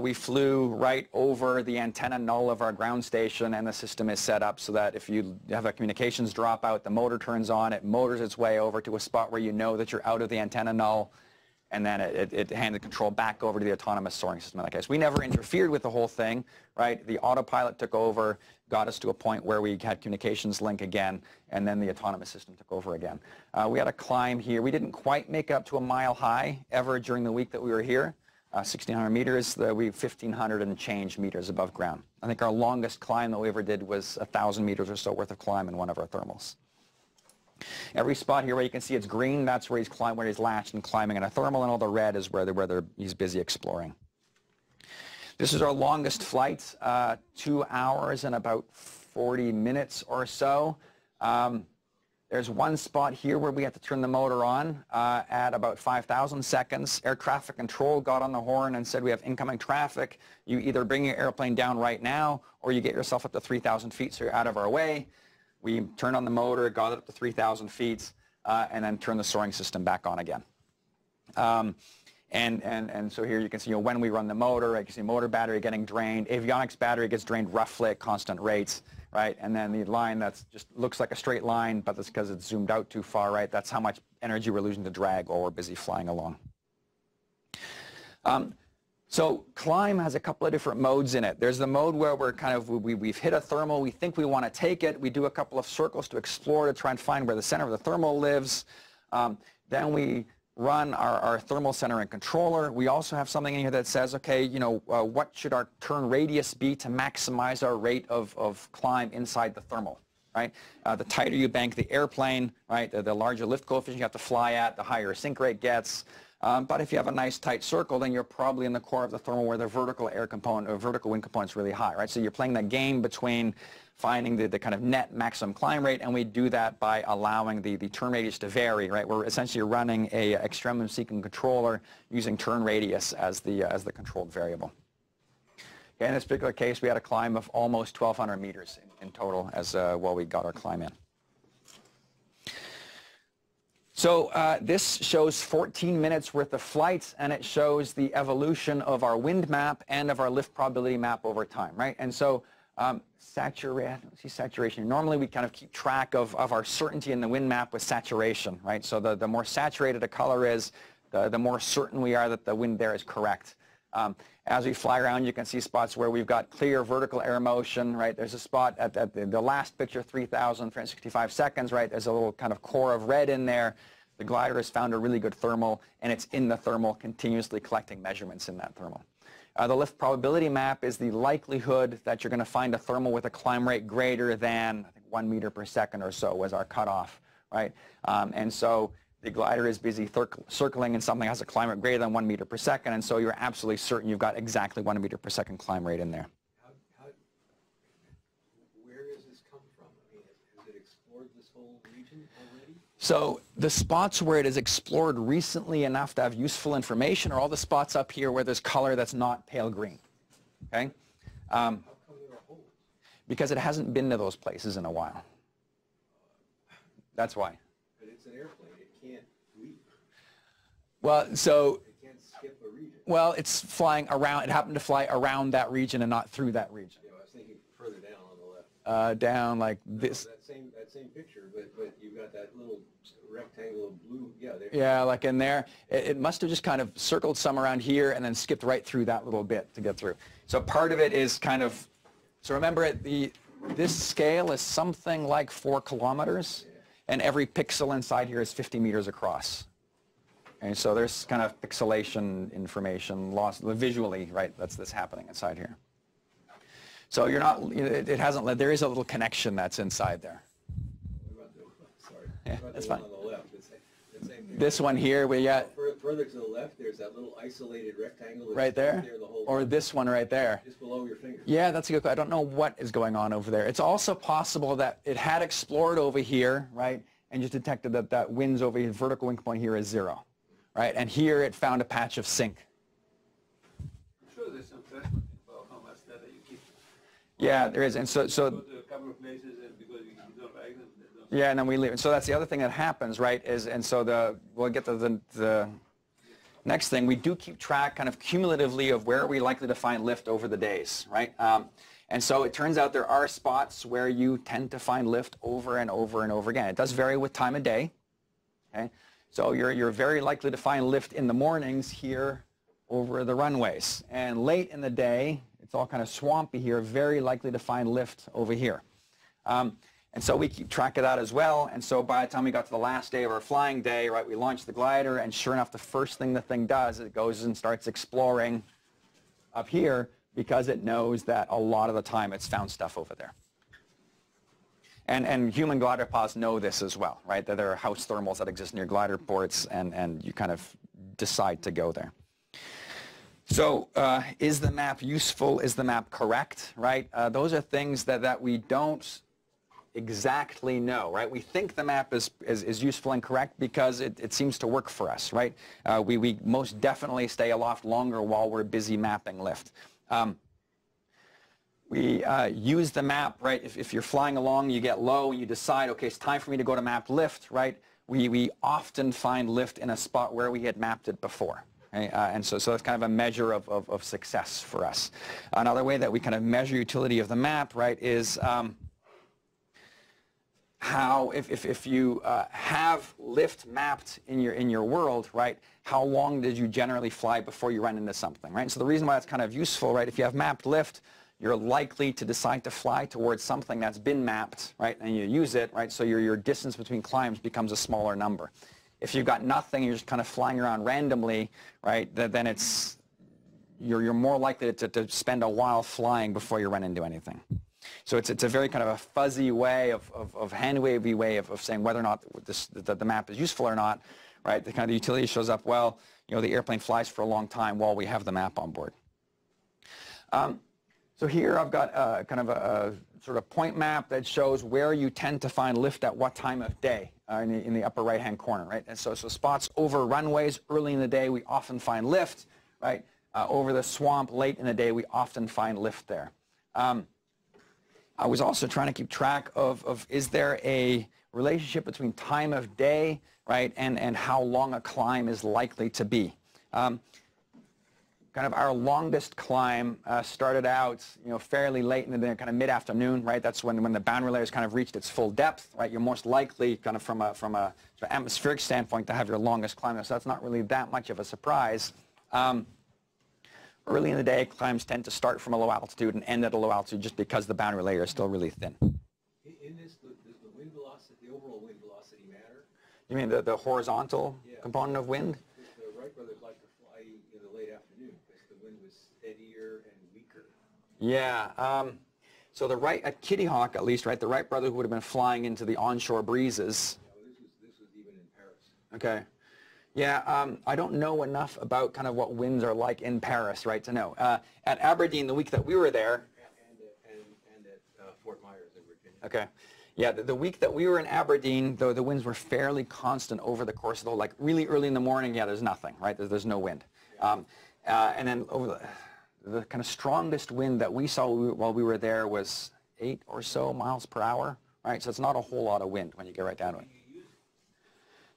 we flew right over the antenna null of our ground station, and the system is set up so that if you have a communications dropout, the motor turns on. It motors its way over to a spot where you know that you're out of the antenna null, and then it handed control back over to the autonomous soaring system in that case. We never interfered with the whole thing, right? The autopilot took over, got us to a point where we had communications link again, and then the autonomous system took over again. We had a climb here. We didn't quite make up to a mile high ever during the week that we were here. 1,600 meters, we 1,500 and change meters above ground. I think our longest climb that we ever did was 1,000 meters or so worth of climb in one of our thermals. Every spot here where you can see it's green, that's where he's latched and climbing in a thermal, and all the red is where he's busy exploring. This is our longest flight, 2 hours and about 40 minutes or so. There's one spot here where we had to turn the motor on at about 5,000 seconds. Air traffic control got on the horn and said, we have incoming traffic. You either bring your airplane down right now, or you get yourself up to 3,000 feet so you're out of our way. We turned on the motor, got it up to 3,000 feet, and then turned the soaring system back on again. And so here you can see when we run the motor, you can see motor battery getting drained. Avionics battery gets drained roughly at constant rates, right? And then the line that's just looks like a straight line, but that's because it's zoomed out too far, right? That's how much energy we're losing to drag while we're busy flying along. So climb has a couple of different modes in it. There's the mode where we're kind of, we've hit a thermal, we think we want to take it, we do a couple of circles to explore to try and find where the center of the thermal lives. Then we run our thermal center and controller. We also have something in here that says, okay, what should our turn radius be to maximize our rate of climb inside the thermal, right? The tighter you bank the airplane, right, the larger lift coefficient you have to fly at, the higher sink rate gets. But if you have a nice tight circle, then you're probably in the core of the thermal where the vertical air component or vertical wind component is really high, right? So you're playing that game between finding the kind of net maximum climb rate, and we do that by allowing the turn radius to vary, right? We're essentially running a extremum-seeking controller using turn radius as the controlled variable. In this particular case, we had a climb of almost 1,200 meters in total as while we got our climb in. So this shows 14 minutes worth of flights, and it shows the evolution of our wind map and of our lift probability map over time, right? And so saturation. Normally we kind of keep track of our certainty in the wind map with saturation, right? So the more saturated a color is, the more certain we are that the wind there is correct. As we fly around, you can see spots where we've got clear vertical air motion, right? There's a spot at the last picture, 3,365 seconds, right? There's a little kind of core of red in there. The glider has found a really good thermal, and it's in the thermal, continuously collecting measurements in that thermal. The lift probability map is the likelihood that you're going to find a thermal with a climb rate greater than, I think, 1 meter per second or so was our cutoff, right? And so the glider is busy circling and something has a climb rate greater than 1 meter per second, and so you're absolutely certain you've got exactly 1 meter per second climb rate in there. Where does this come from? I mean, has it explored this whole region already? So the spots where it is explored recently enough to have useful information are all the spots up here where there's color that's not pale green, okay? How come there are holes? Because it hasn't been to those places in a while. That's why. But it's an airplane. Well, so, it can't skip a region. Well, it's flying around, it happened to fly around that region and not through that region. Yeah, I was thinking further down on the left. Down like this. That same picture, but you've got that little rectangle of blue, yeah. There. Yeah, like in there. It must have just kind of circled some around here and then skipped right through that little bit to get through. So part of it is kind of, so remember this scale is something like 4 kilometers, yeah. And every pixel inside here is 50 meters across. And so there's kind of pixelation information lost visually, right? That's happening inside here. So you're not, it hasn't led, there is a little connection that's inside there. Sorry. Yeah, that's fine. On the left, this one here, we got. Further to the left, there's that little isolated rectangle. Right there? Or this one right there. Just below your finger. Yeah, that's a good question. I don't know what is going on over there. It's also possible that it had explored over here, right? And just detected that wind's over here, vertical wind point here is zero. Right, and here it found a patch of sink. I'm sure there's some judgment involved how much data you keep Yeah, there is. And so to a couple of places, and because we don't like them, yeah, and then we leave. And so that's the other thing that happens, right? Is and so the we'll get to the next thing. We do keep track, kind of cumulatively, of where are we likely to find lift over the days, right? And so it turns out there are spots where you tend to find lift over and over and over again. It does vary with time of day. Okay, so you're very likely to find lift in the mornings here over the runways, and late in the day, it's all kind of swampy here, very likely to find lift over here. And so we keep track of that as well, and so by the time we got to the last day of our flying day, right, we launched the glider, and sure enough, the first thing the thing does, it goes and starts exploring up here because it knows that a lot of the time it's found stuff over there. And human glider paws know this as well, right? That there are house thermals that exist near glider ports, and you kind of decide to go there. So is the map useful? Is the map correct, right? Those are things that we don't exactly know, right? We think the map is useful and correct because it seems to work for us, right? We most definitely stay aloft longer while we're busy mapping lift. We use the map, right? If you're flying along, you get low, you decide, okay, it's time for me to go to map lift, right? We often find lift in a spot where we had mapped it before. Right? And so that's kind of a measure of success for us. Another way that we kind of measure utility of the map, right, is how if you have lift mapped in your world, right, how long did you generally fly before you run into something, right? And so the reason why that's kind of useful, right, if you have mapped lift, you're likely to decide to fly towards something that's been mapped, right, and you use it, right, so your distance between climbs becomes a smaller number. If you've got nothing, you're just kind of flying around randomly, right, then it's, you're more likely to spend a while flying before you run into anything. So it's a very kind of a fuzzy way of hand-wavy way of saying whether or not the map is useful or not, right? The kind of utility shows up, well, you know, the airplane flies for a long time while we have the map on board. So here I've got kind of a sort of point map that shows where you tend to find lift at what time of day in the upper right-hand corner, right? And so spots over runways early in the day, we often find lift, right? Over the swamp late in the day, we often find lift there. I was also trying to keep track of is there a relationship between time of day, right, and how long a climb is likely to be. Kind of our longest climb started out, you know, fairly late in the kind of mid-afternoon, right? That's when the boundary layer is kind of reached its full depth, right? You're most likely kind of from a sort of atmospheric standpoint to have your longest climb. So that's not really that much of a surprise. Early in the day, climbs tend to start from a low altitude and end at a low altitude just because the boundary layer is still really thin. In this, does the wind velocity, the overall wind velocity matter? You mean the horizontal component of wind? The Wright brothers liked to fly in the late afternoon. Steadier and weaker. Yeah. So the Wright, at Kitty Hawk at least, right, the Wright brothers would have been flying into the onshore breezes. No, this was even in Paris. Okay. Yeah, I don't know enough about kind of what winds are like in Paris, right, to know. At Aberdeen, the week that we were there. And at Fort Myers in Virginia. Okay. Yeah, the week that we were in Aberdeen, though, the winds were fairly constant over the course of the whole, like really early in the morning, yeah, there's nothing, right? There's no wind. Yeah. And then over the kind of strongest wind that we saw while we were there was 8 or so miles per hour, right? So it's not a whole lot of wind when you get right down to it.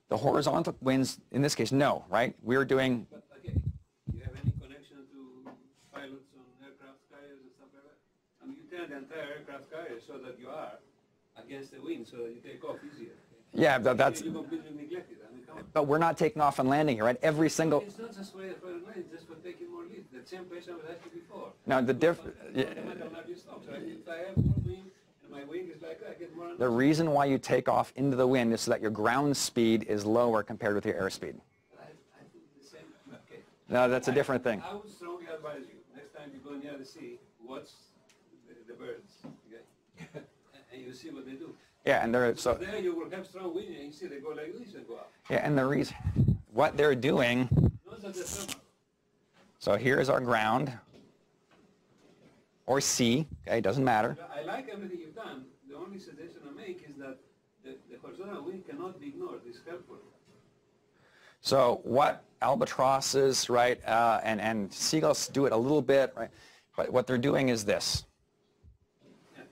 The horizontal winds, in this case, no, right? We were doing... But, okay, do you have any connection to pilots on aircraft carriers and stuff like that? I mean, you tell the entire aircraft carrier so that you are against the wind, so that you take off easier. Yeah, but that's... You're completely neglected. I mean, come on. But we're not taking off and landing here, right? Every single... It's not just for landing, it's just for taking more lead. The same question I was asking before. Now, the difference... The reason why you take off into the wind is so that your ground speed is lower compared with your airspeed. I think the same, okay. No, that's a different thing. I would strongly advise you, next time you go near the sea, watch the birds, okay? And you see what they do. Yeah, and they're so. There you will have strong wind, and you see they go like this and go up. Yeah, and the reason, what they're doing. Those are the thermal. So here is our ground. Or sea, okay, it doesn't matter. I like everything you've done. The only suggestion I make is that the horizontal wind cannot be ignored. It's helpful. So what albatrosses, right, and seagulls do it a little bit, right, but what they're doing is this.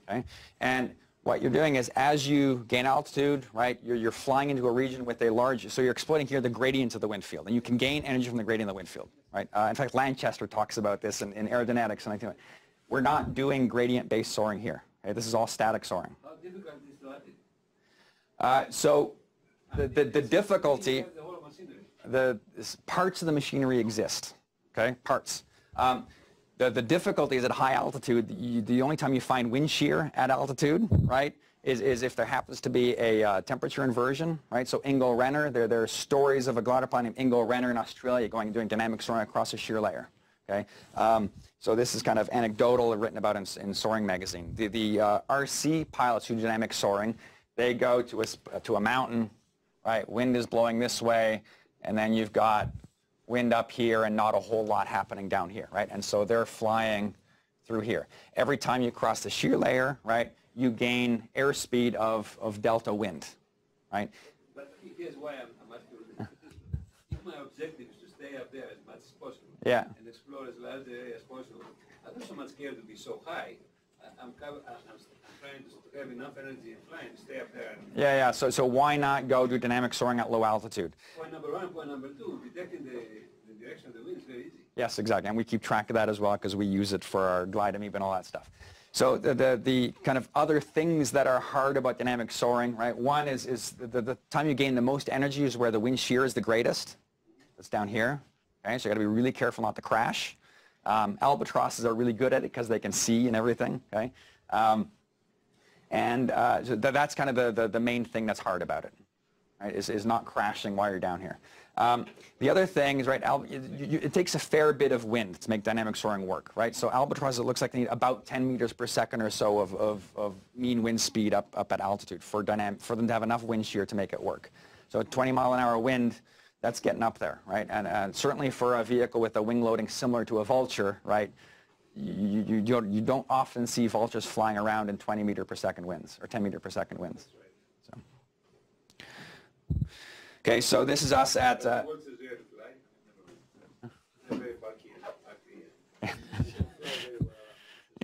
Okay? And what you're doing is as you gain altitude, right, you're flying into a region with a large, so you're exploiting here the gradient of the wind field. And you can gain energy from the gradient of the wind field. Right? In fact, Lanchester talks about this in aerodynamics. And I think we're not doing gradient-based soaring here. Okay? This is all static soaring. How difficult is that? So the difficulty, the parts of the machinery exist. Okay, parts. The difficulty is at high altitude. The only time you find wind shear at altitude, right, is if there happens to be a temperature inversion, right? So Ingo Renner, there are stories of a glider named Ingo Renner in Australia going and doing dynamic soaring across a shear layer. Okay, so this is kind of anecdotal, written about in Soaring magazine. The RC pilots who do dynamic soaring, they go to a mountain, right? Wind is blowing this way, and then you've got wind up here and not a whole lot happening down here, right? And so they're flying through here. Every time you cross the shear layer, right, you gain airspeed of delta wind, right? But here's why I'm asking you. If my objective is to stay up there as much as possible, yeah, and explore as large an area as possible, I'm not so much scared to be so high. I'm trying to have enough energy in flying to stay up there. Yeah, yeah. So why not go do dynamic soaring at low altitude? Point number one, point number two, detecting the direction of the wind is very easy. Yes, exactly. And we keep track of that as well because we use it for our glide amoeba and all that stuff. So the kind of other things that are hard about dynamic soaring, right? One is the time you gain the most energy is where the wind shear is the greatest. That's down here. Okay, so you got to be really careful not to crash. Albatrosses are really good at it because they can see and everything, okay? So that's kind of the main thing that's hard about it, right, is not crashing while you're down here. The other thing is, right, it takes a fair bit of wind to make dynamic soaring work, right? So albatrosses, it looks like they need about 10 meters per second or so of mean wind speed up at altitude for them to have enough wind shear to make it work. So 20-mile-an-hour wind, that's getting up there, right? And certainly for a vehicle with a wing loading similar to a vulture, right, you don't often see vultures flying around in 20 meter per second winds or 10 meter per second winds. So. Okay, so this is us at...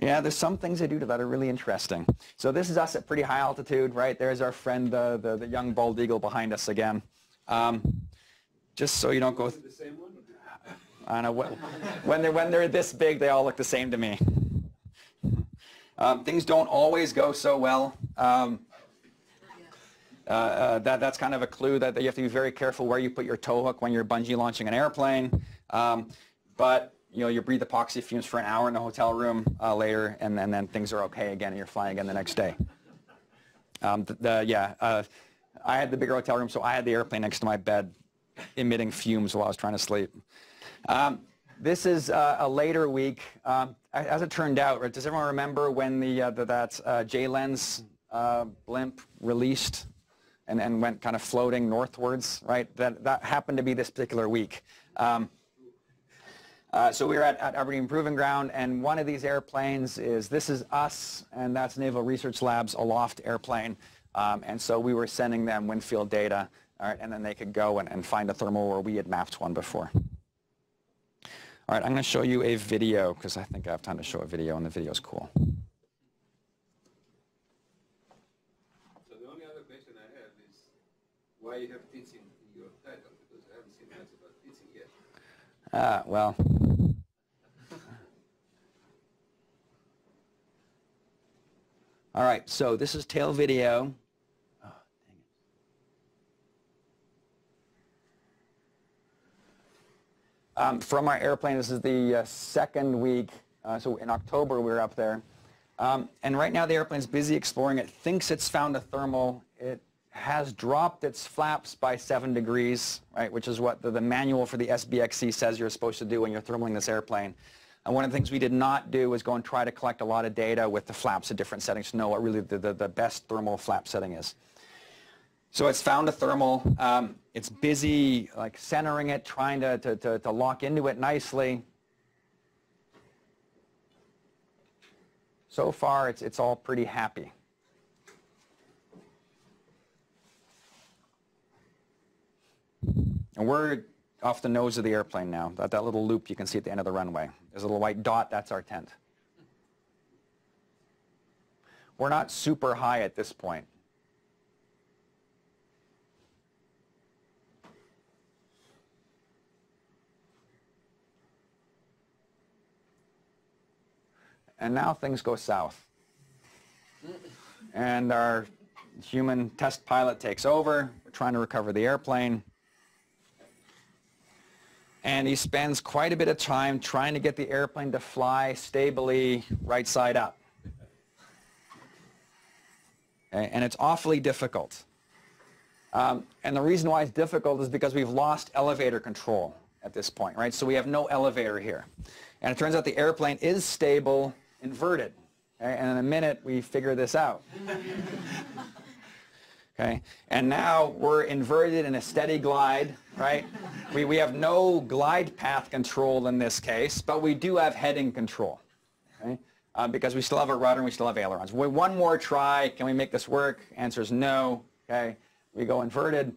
Yeah, there's some things they do that are really interesting. So this is us at pretty high altitude, right? There's our friend, the young bald eagle behind us again. Just so you don't go. The same one? I know when they're this big, they all look the same to me. Things don't always go so well. That's kind of a clue that you have to be very careful where you put your toe hook when you're bungee launching an airplane. But you know, you breathe epoxy fumes for an hour in the hotel room later, and then things are okay again, and you're flying again the next day. I had the bigger hotel room, so I had the airplane next to my bed, emitting fumes while I was trying to sleep. This is a later week. As it turned out, right, does everyone remember when that J-Lens blimp released and went kind of floating northwards, right? That happened to be this particular week. So we were at Aberdeen Proving Ground, and one of these airplanes this is us, and that's Naval Research Lab's Aloft airplane. And so we were sending them wind field data. All right, and then they could go and find a thermal where we had mapped one before. All right, I'm going to show you a video because I think I have time to show a video, and the video's cool. So the only other question I have is why you have teaching in your title, because I haven't seen much about teaching yet. Well. All right, so this is tail video. From our airplane, this is the second week, so in October we were up there. And right now the airplane's busy exploring. It thinks it's found a thermal. It has dropped its flaps by 7 degrees, right, which is what the manual for the SBXC says you're supposed to do when you're thermaling this airplane. And one of the things we did not do was go and try to collect a lot of data with the flaps at different settings to know what really the best thermal flap setting is. So it's found a thermal. It's busy like centering it, trying to lock into it nicely. So far, it's all pretty happy. And we're off the nose of the airplane now. That little loop you can see at the end of the runway. There's a little white dot. That's our tent. We're not super high at this point. And now things go south. And our human test pilot takes over. We're trying to recover the airplane. And he spends quite a bit of time trying to get the airplane to fly stably right side up. And it's awfully difficult. And the reason why it's difficult is because we've lost elevator control at this point, right? So we have no elevator here. And it turns out the airplane is stable inverted. Okay? And in a minute, we figure this out. Okay? And now we're inverted in a steady glide, right? We have no glide path control in this case, but we do have heading control, okay? Because we still have a rudder and we still have ailerons. One more try. Can we make this work? Answer is no. Okay? We go inverted.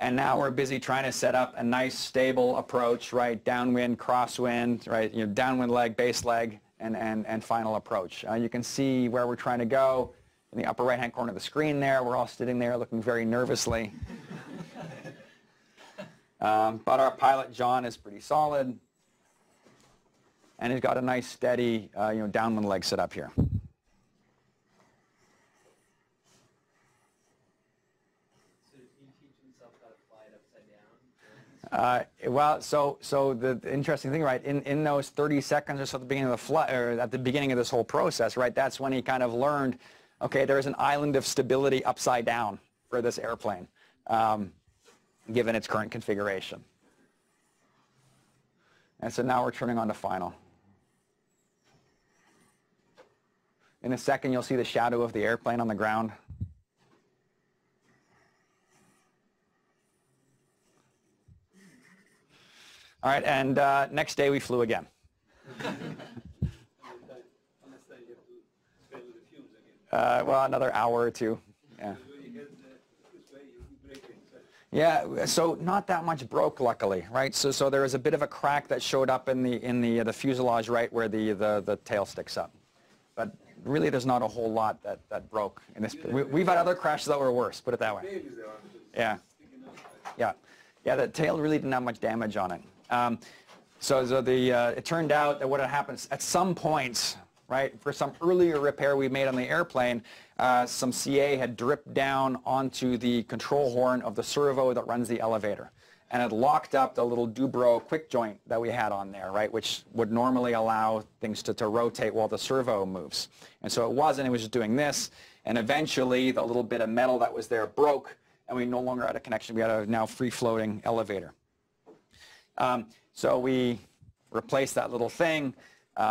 And now we're busy trying to set up a nice stable approach, right? Downwind, crosswind, right? You know, downwind leg, base leg, and final approach. You can see where we're trying to go in the upper right-hand corner of the screen there. We're all sitting there looking very nervously. But our pilot, John, is pretty solid. And he's got a nice steady you know, downwind leg set up here. Well, so the interesting thing, right, in those 30 seconds or so at the beginning of the flight, or at the beginning of this whole process, right, that's when he kind of learned, okay, there is an island of stability upside down for this airplane, given its current configuration. And so now we're turning on to final. In a second, you'll see the shadow of the airplane on the ground. All right, and next day we flew again. Well, another hour or two. Yeah. Yeah. So not that much broke, luckily, right? So there was a bit of a crack that showed up in the fuselage, right, where the tail sticks up. But really, there's not a whole lot that broke in this. We've had other crashes that were worse. Put it that way. Yeah. Yeah. Yeah. The tail really didn't have much damage on it. So it turned out that what had happened at some points, right, for some earlier repair we made on the airplane, some CA had dripped down onto the control horn of the servo that runs the elevator, and it locked up the little Dubrow quick joint that we had on there, right, which would normally allow things to rotate while the servo moves. And so it wasn't. It was just doing this, and eventually the little bit of metal that was there broke, and we no longer had a connection. We had a now free-floating elevator. So we replaced that little thing,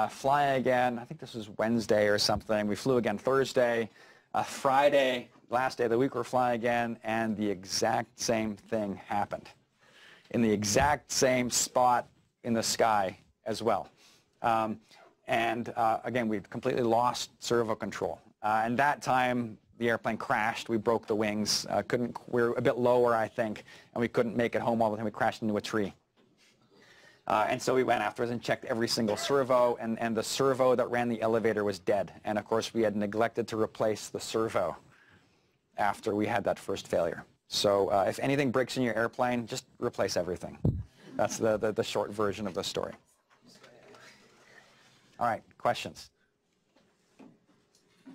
fly again. I think this was Wednesday or something. We flew again Thursday. Friday, last day of the week, we're flying again, and the exact same thing happened in the exact same spot in the sky as well. Again, we've completely lost servo control. And that time, the airplane crashed. We broke the wings. We were a bit lower, I think, and we couldn't make it home all the time. We crashed into a tree. And so we went afterwards and checked every single servo, and the servo that ran the elevator was dead. And of course, we had neglected to replace the servo after we had that first failure. So if anything breaks in your airplane, just replace everything. That's the short version of the story. All right, questions? So,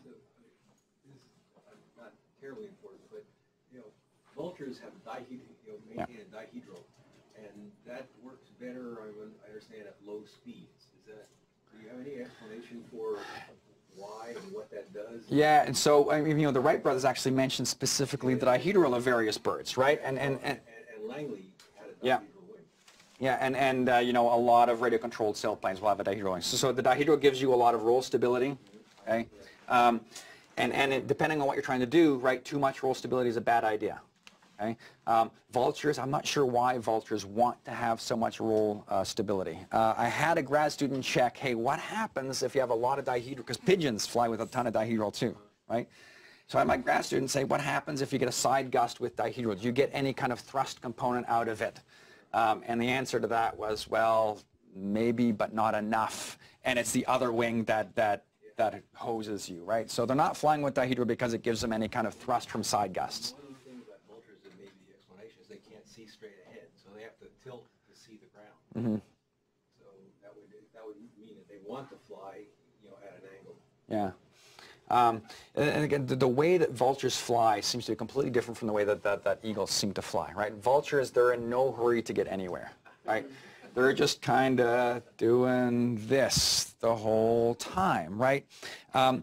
this is not terribly important, but you know, vultures have maintain a dihedral, and that works better, I understand, at low speeds. Do you have any explanation for why and what that does? Yeah, and so, I mean, you know, the Wright brothers actually mentioned specifically the dihedral of various birds, right? And Langley had a dihedral wing. Yeah, and you know, a lot of radio-controlled sailplanes will have a dihedral wing. So the dihedral gives you a lot of roll stability, okay? And depending on what you're trying to do, right, too much roll stability is a bad idea. Okay. Vultures, I'm not sure why vultures want to have so much roll stability. I had a grad student check, hey, what happens if you have a lot of dihedral, because pigeons fly with a ton of dihedral too, right? So I had my grad student say, what happens if you get a side gust with dihedral? Do you get any kind of thrust component out of it? And the answer to that was, well, maybe, but not enough. And it's the other wing that that hoses you, right? So they're not flying with dihedral because it gives them any kind of thrust from side gusts. One of the things about vultures that may be the explanation is they can't see straight ahead, so they have to tilt to see the ground. Mm-hmm. So that would mean that they want to fly, you know, at an angle. Yeah. And again, the way that vultures fly seems to be completely different from the way that eagles seem to fly, right? Vultures, they're in no hurry to get anywhere, right? They're just kind of doing this the whole time, right? And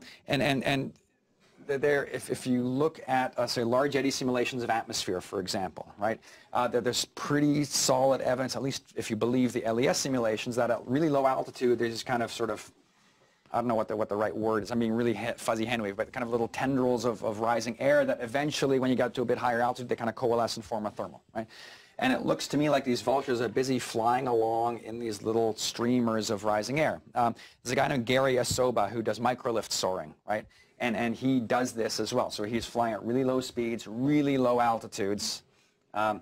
there, if you look at, say, large eddy simulations of atmosphere, for example, right? There's pretty solid evidence, at least if you believe the LES simulations, that at really low altitude, there's this kind of sort of, I don't know what the right word is. I'm being really fuzzy handwave, but kind of little tendrils of rising air that eventually, when you got to a bit higher altitude, they kind of coalesce and form a thermal, right? And it looks to me like these vultures are busy flying along in these little streamers of rising air. There's a guy named Gary Asoba who does microlift soaring, right? And he does this as well. So he's flying at really low speeds, really low altitudes, and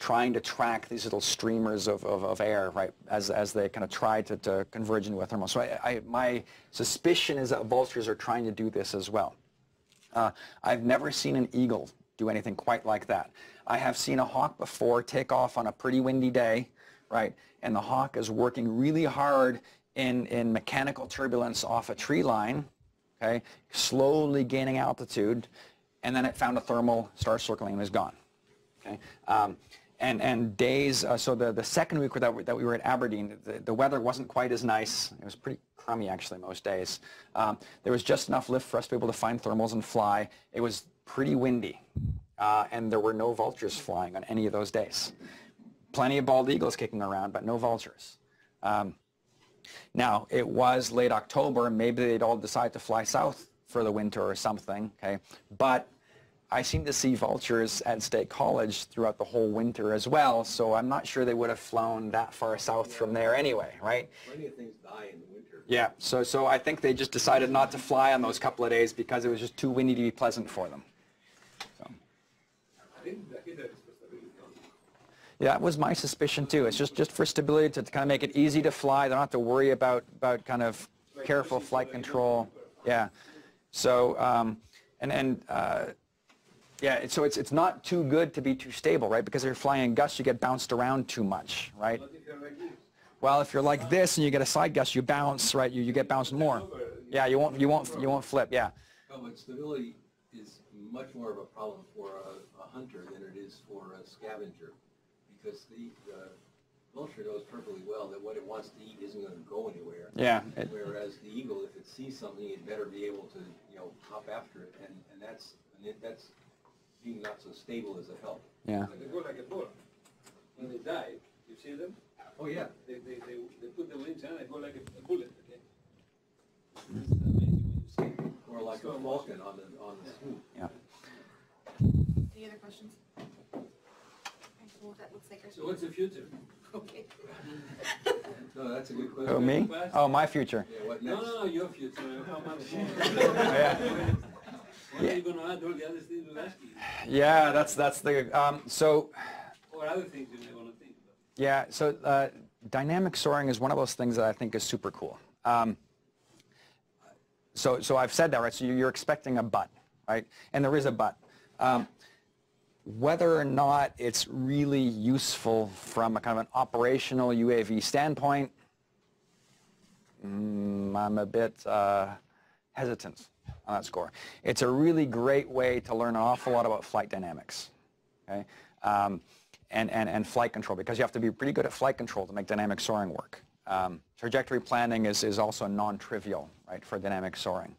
trying to track these little streamers of air, right, as they kind of try to converge into a thermal. So my suspicion is that vultures are trying to do this as well. I've never seen an eagle do anything quite like that. I have seen a hawk before take off on a pretty windy day, right, and the hawk is working really hard in mechanical turbulence off a tree line, okay, slowly gaining altitude, and then it found a thermal, started circling, and is gone. Okay. And days, so the second week that we were at Aberdeen, the weather wasn't quite as nice. It was pretty crummy, actually, most days. There was just enough lift for us to be able to find thermals and fly. It was pretty windy, and there were no vultures flying on any of those days. Plenty of bald eagles kicking around, but no vultures. Now, it was late October. Maybe they'd all decide to fly south for the winter or something, okay? But I seem to see vultures at State College throughout the whole winter as well, so I'm not sure they would have flown that far south from there anyway, right? Plenty of things die in the winter. Yeah, so I think they just decided not to fly on those couple of days because it was just too windy to be pleasant for them. So. Yeah, that was my suspicion too. It's just for stability, to kind of make it easy to fly. They don't have to worry about kind of careful flight control. Yeah, so, yeah, so it's not too good to be too stable, right? Because if you're flying in gusts, you get bounced around too much, right? Well, if you're like this and you get a side gust, you bounce, right? You get bounced more. Yeah, you won't flip. Yeah. But stability is much more of a problem for a hunter than it is for a scavenger, because the vulture knows perfectly well that what it wants to eat isn't going to go anywhere. Yeah. Whereas the eagle, if it sees something, it better be able to, you know, hop after it, and that's being not so stable as a help. Yeah. They go like a boat. When they die, you see them? Oh yeah, they put their wings on and go like a bullet. Okay. It's amazing when you see. Or like a falcon on the swoop. Yeah. Any other questions? Well, that looks like so what's the future? Okay. No, that's a good question. Oh, me? Oh, my future. Yeah, what next? No, your future. How much more? Yeah. What are you going to add all the other things we'll ask you? Yeah, that's the, so. Or other things you may want to think about. Yeah, so dynamic soaring is one of those things that I think is super cool. So I've said that, right? So you're expecting a but, right? And there is a but. Whether or not it's really useful from a kind of an operational UAV standpoint, I'm a bit hesitant on that score. It's a really great way to learn an awful lot about flight dynamics, okay? And flight control, because you have to be pretty good at flight control to make dynamic soaring work. Trajectory planning is also non-trivial, right, for dynamic soaring.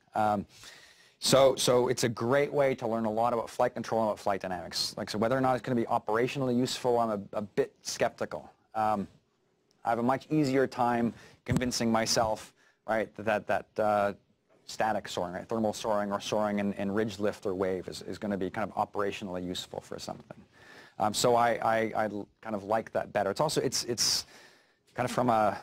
So it's a great way to learn a lot about flight control and about flight dynamics. Like, so whether or not it's going to be operationally useful, I'm a bit skeptical. I have a much easier time convincing myself, right, that static soaring, right, thermal soaring or soaring in ridge lift or wave is going to be kind of operationally useful for something. So I kind of like that better. It's also, it's kind of from a,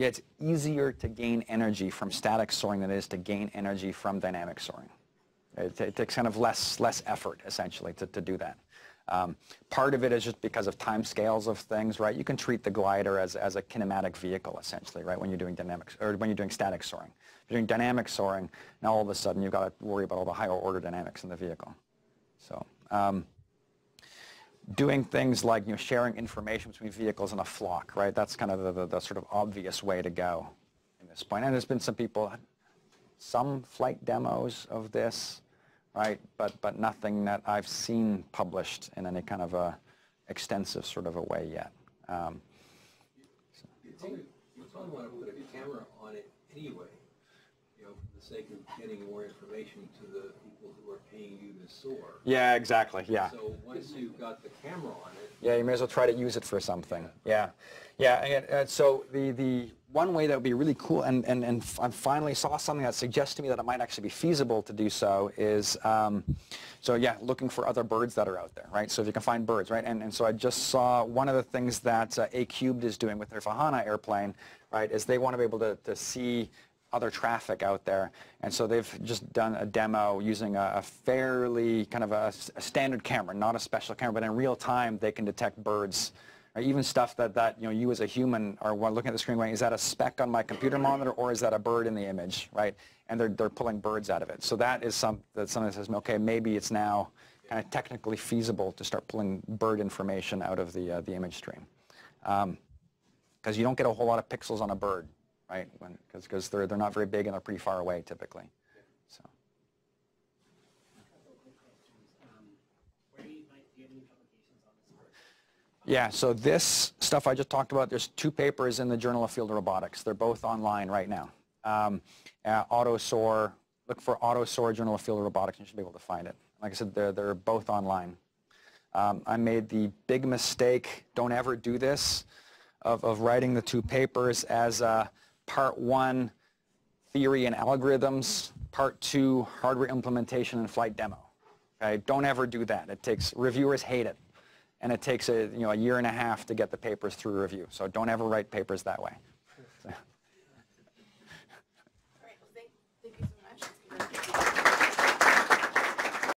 yeah, it's easier to gain energy from static soaring than it is to gain energy from dynamic soaring. It takes kind of less effort, essentially, to do that. Part of it is just because of time scales of things, right? You can treat the glider as a kinematic vehicle, essentially, right, when you're doing dynamics, or when you're doing static soaring. If you're doing dynamic soaring, now all of a sudden you've got to worry about all the higher order dynamics in the vehicle. So doing things like, you know, sharing information between vehicles in a flock, right? That's kind of the sort of obvious way to go at this point. And there's been some people, some flight demos of this, right? But nothing that I've seen published in any kind of a extensive sort of a way yet. You probably want to put a camera on it anyway, you know, for the sake of getting more information to the people who are paying you to soar. Yeah, exactly. Yeah. So once you've got the camera on it, yeah, you may as well try to use it for something. Yeah, yeah. And so the one way that would be really cool, and I finally saw something that suggests to me that it might actually be feasible to do so, is, so yeah, looking for other birds that are out there, right? So if you can find birds, right? And so I just saw one of the things that A-Cubed is doing with their Vahana airplane, right, is they want to be able to see other traffic out there. And so they've just done a demo using a fairly kind of a standard camera, not a special camera, but in real time they can detect birds. Even stuff that you know, you as a human are looking at the screen going, is that a speck on my computer monitor or is that a bird in the image, right? And they're pulling birds out of it. So that is something that says, okay, maybe it's now kind of technically feasible to start pulling bird information out of the image stream, because you don't get a whole lot of pixels on a bird, right? Because they're not very big and they're pretty far away typically. So. Yeah, so this stuff I just talked about, there's two papers in the Journal of Field Robotics. They're both online right now. AutoSOAR, look for AutoSOAR Journal of Field Robotics, and you should be able to find it. Like I said, they're both online. I made the big mistake, don't ever do this, of writing the two papers as part one, theory and algorithms, part two, hardware implementation and flight demo. Okay? Don't ever do that. It takes, reviewers hate it. And it takes a year and a half to get the papers through review. So don't ever write papers that way.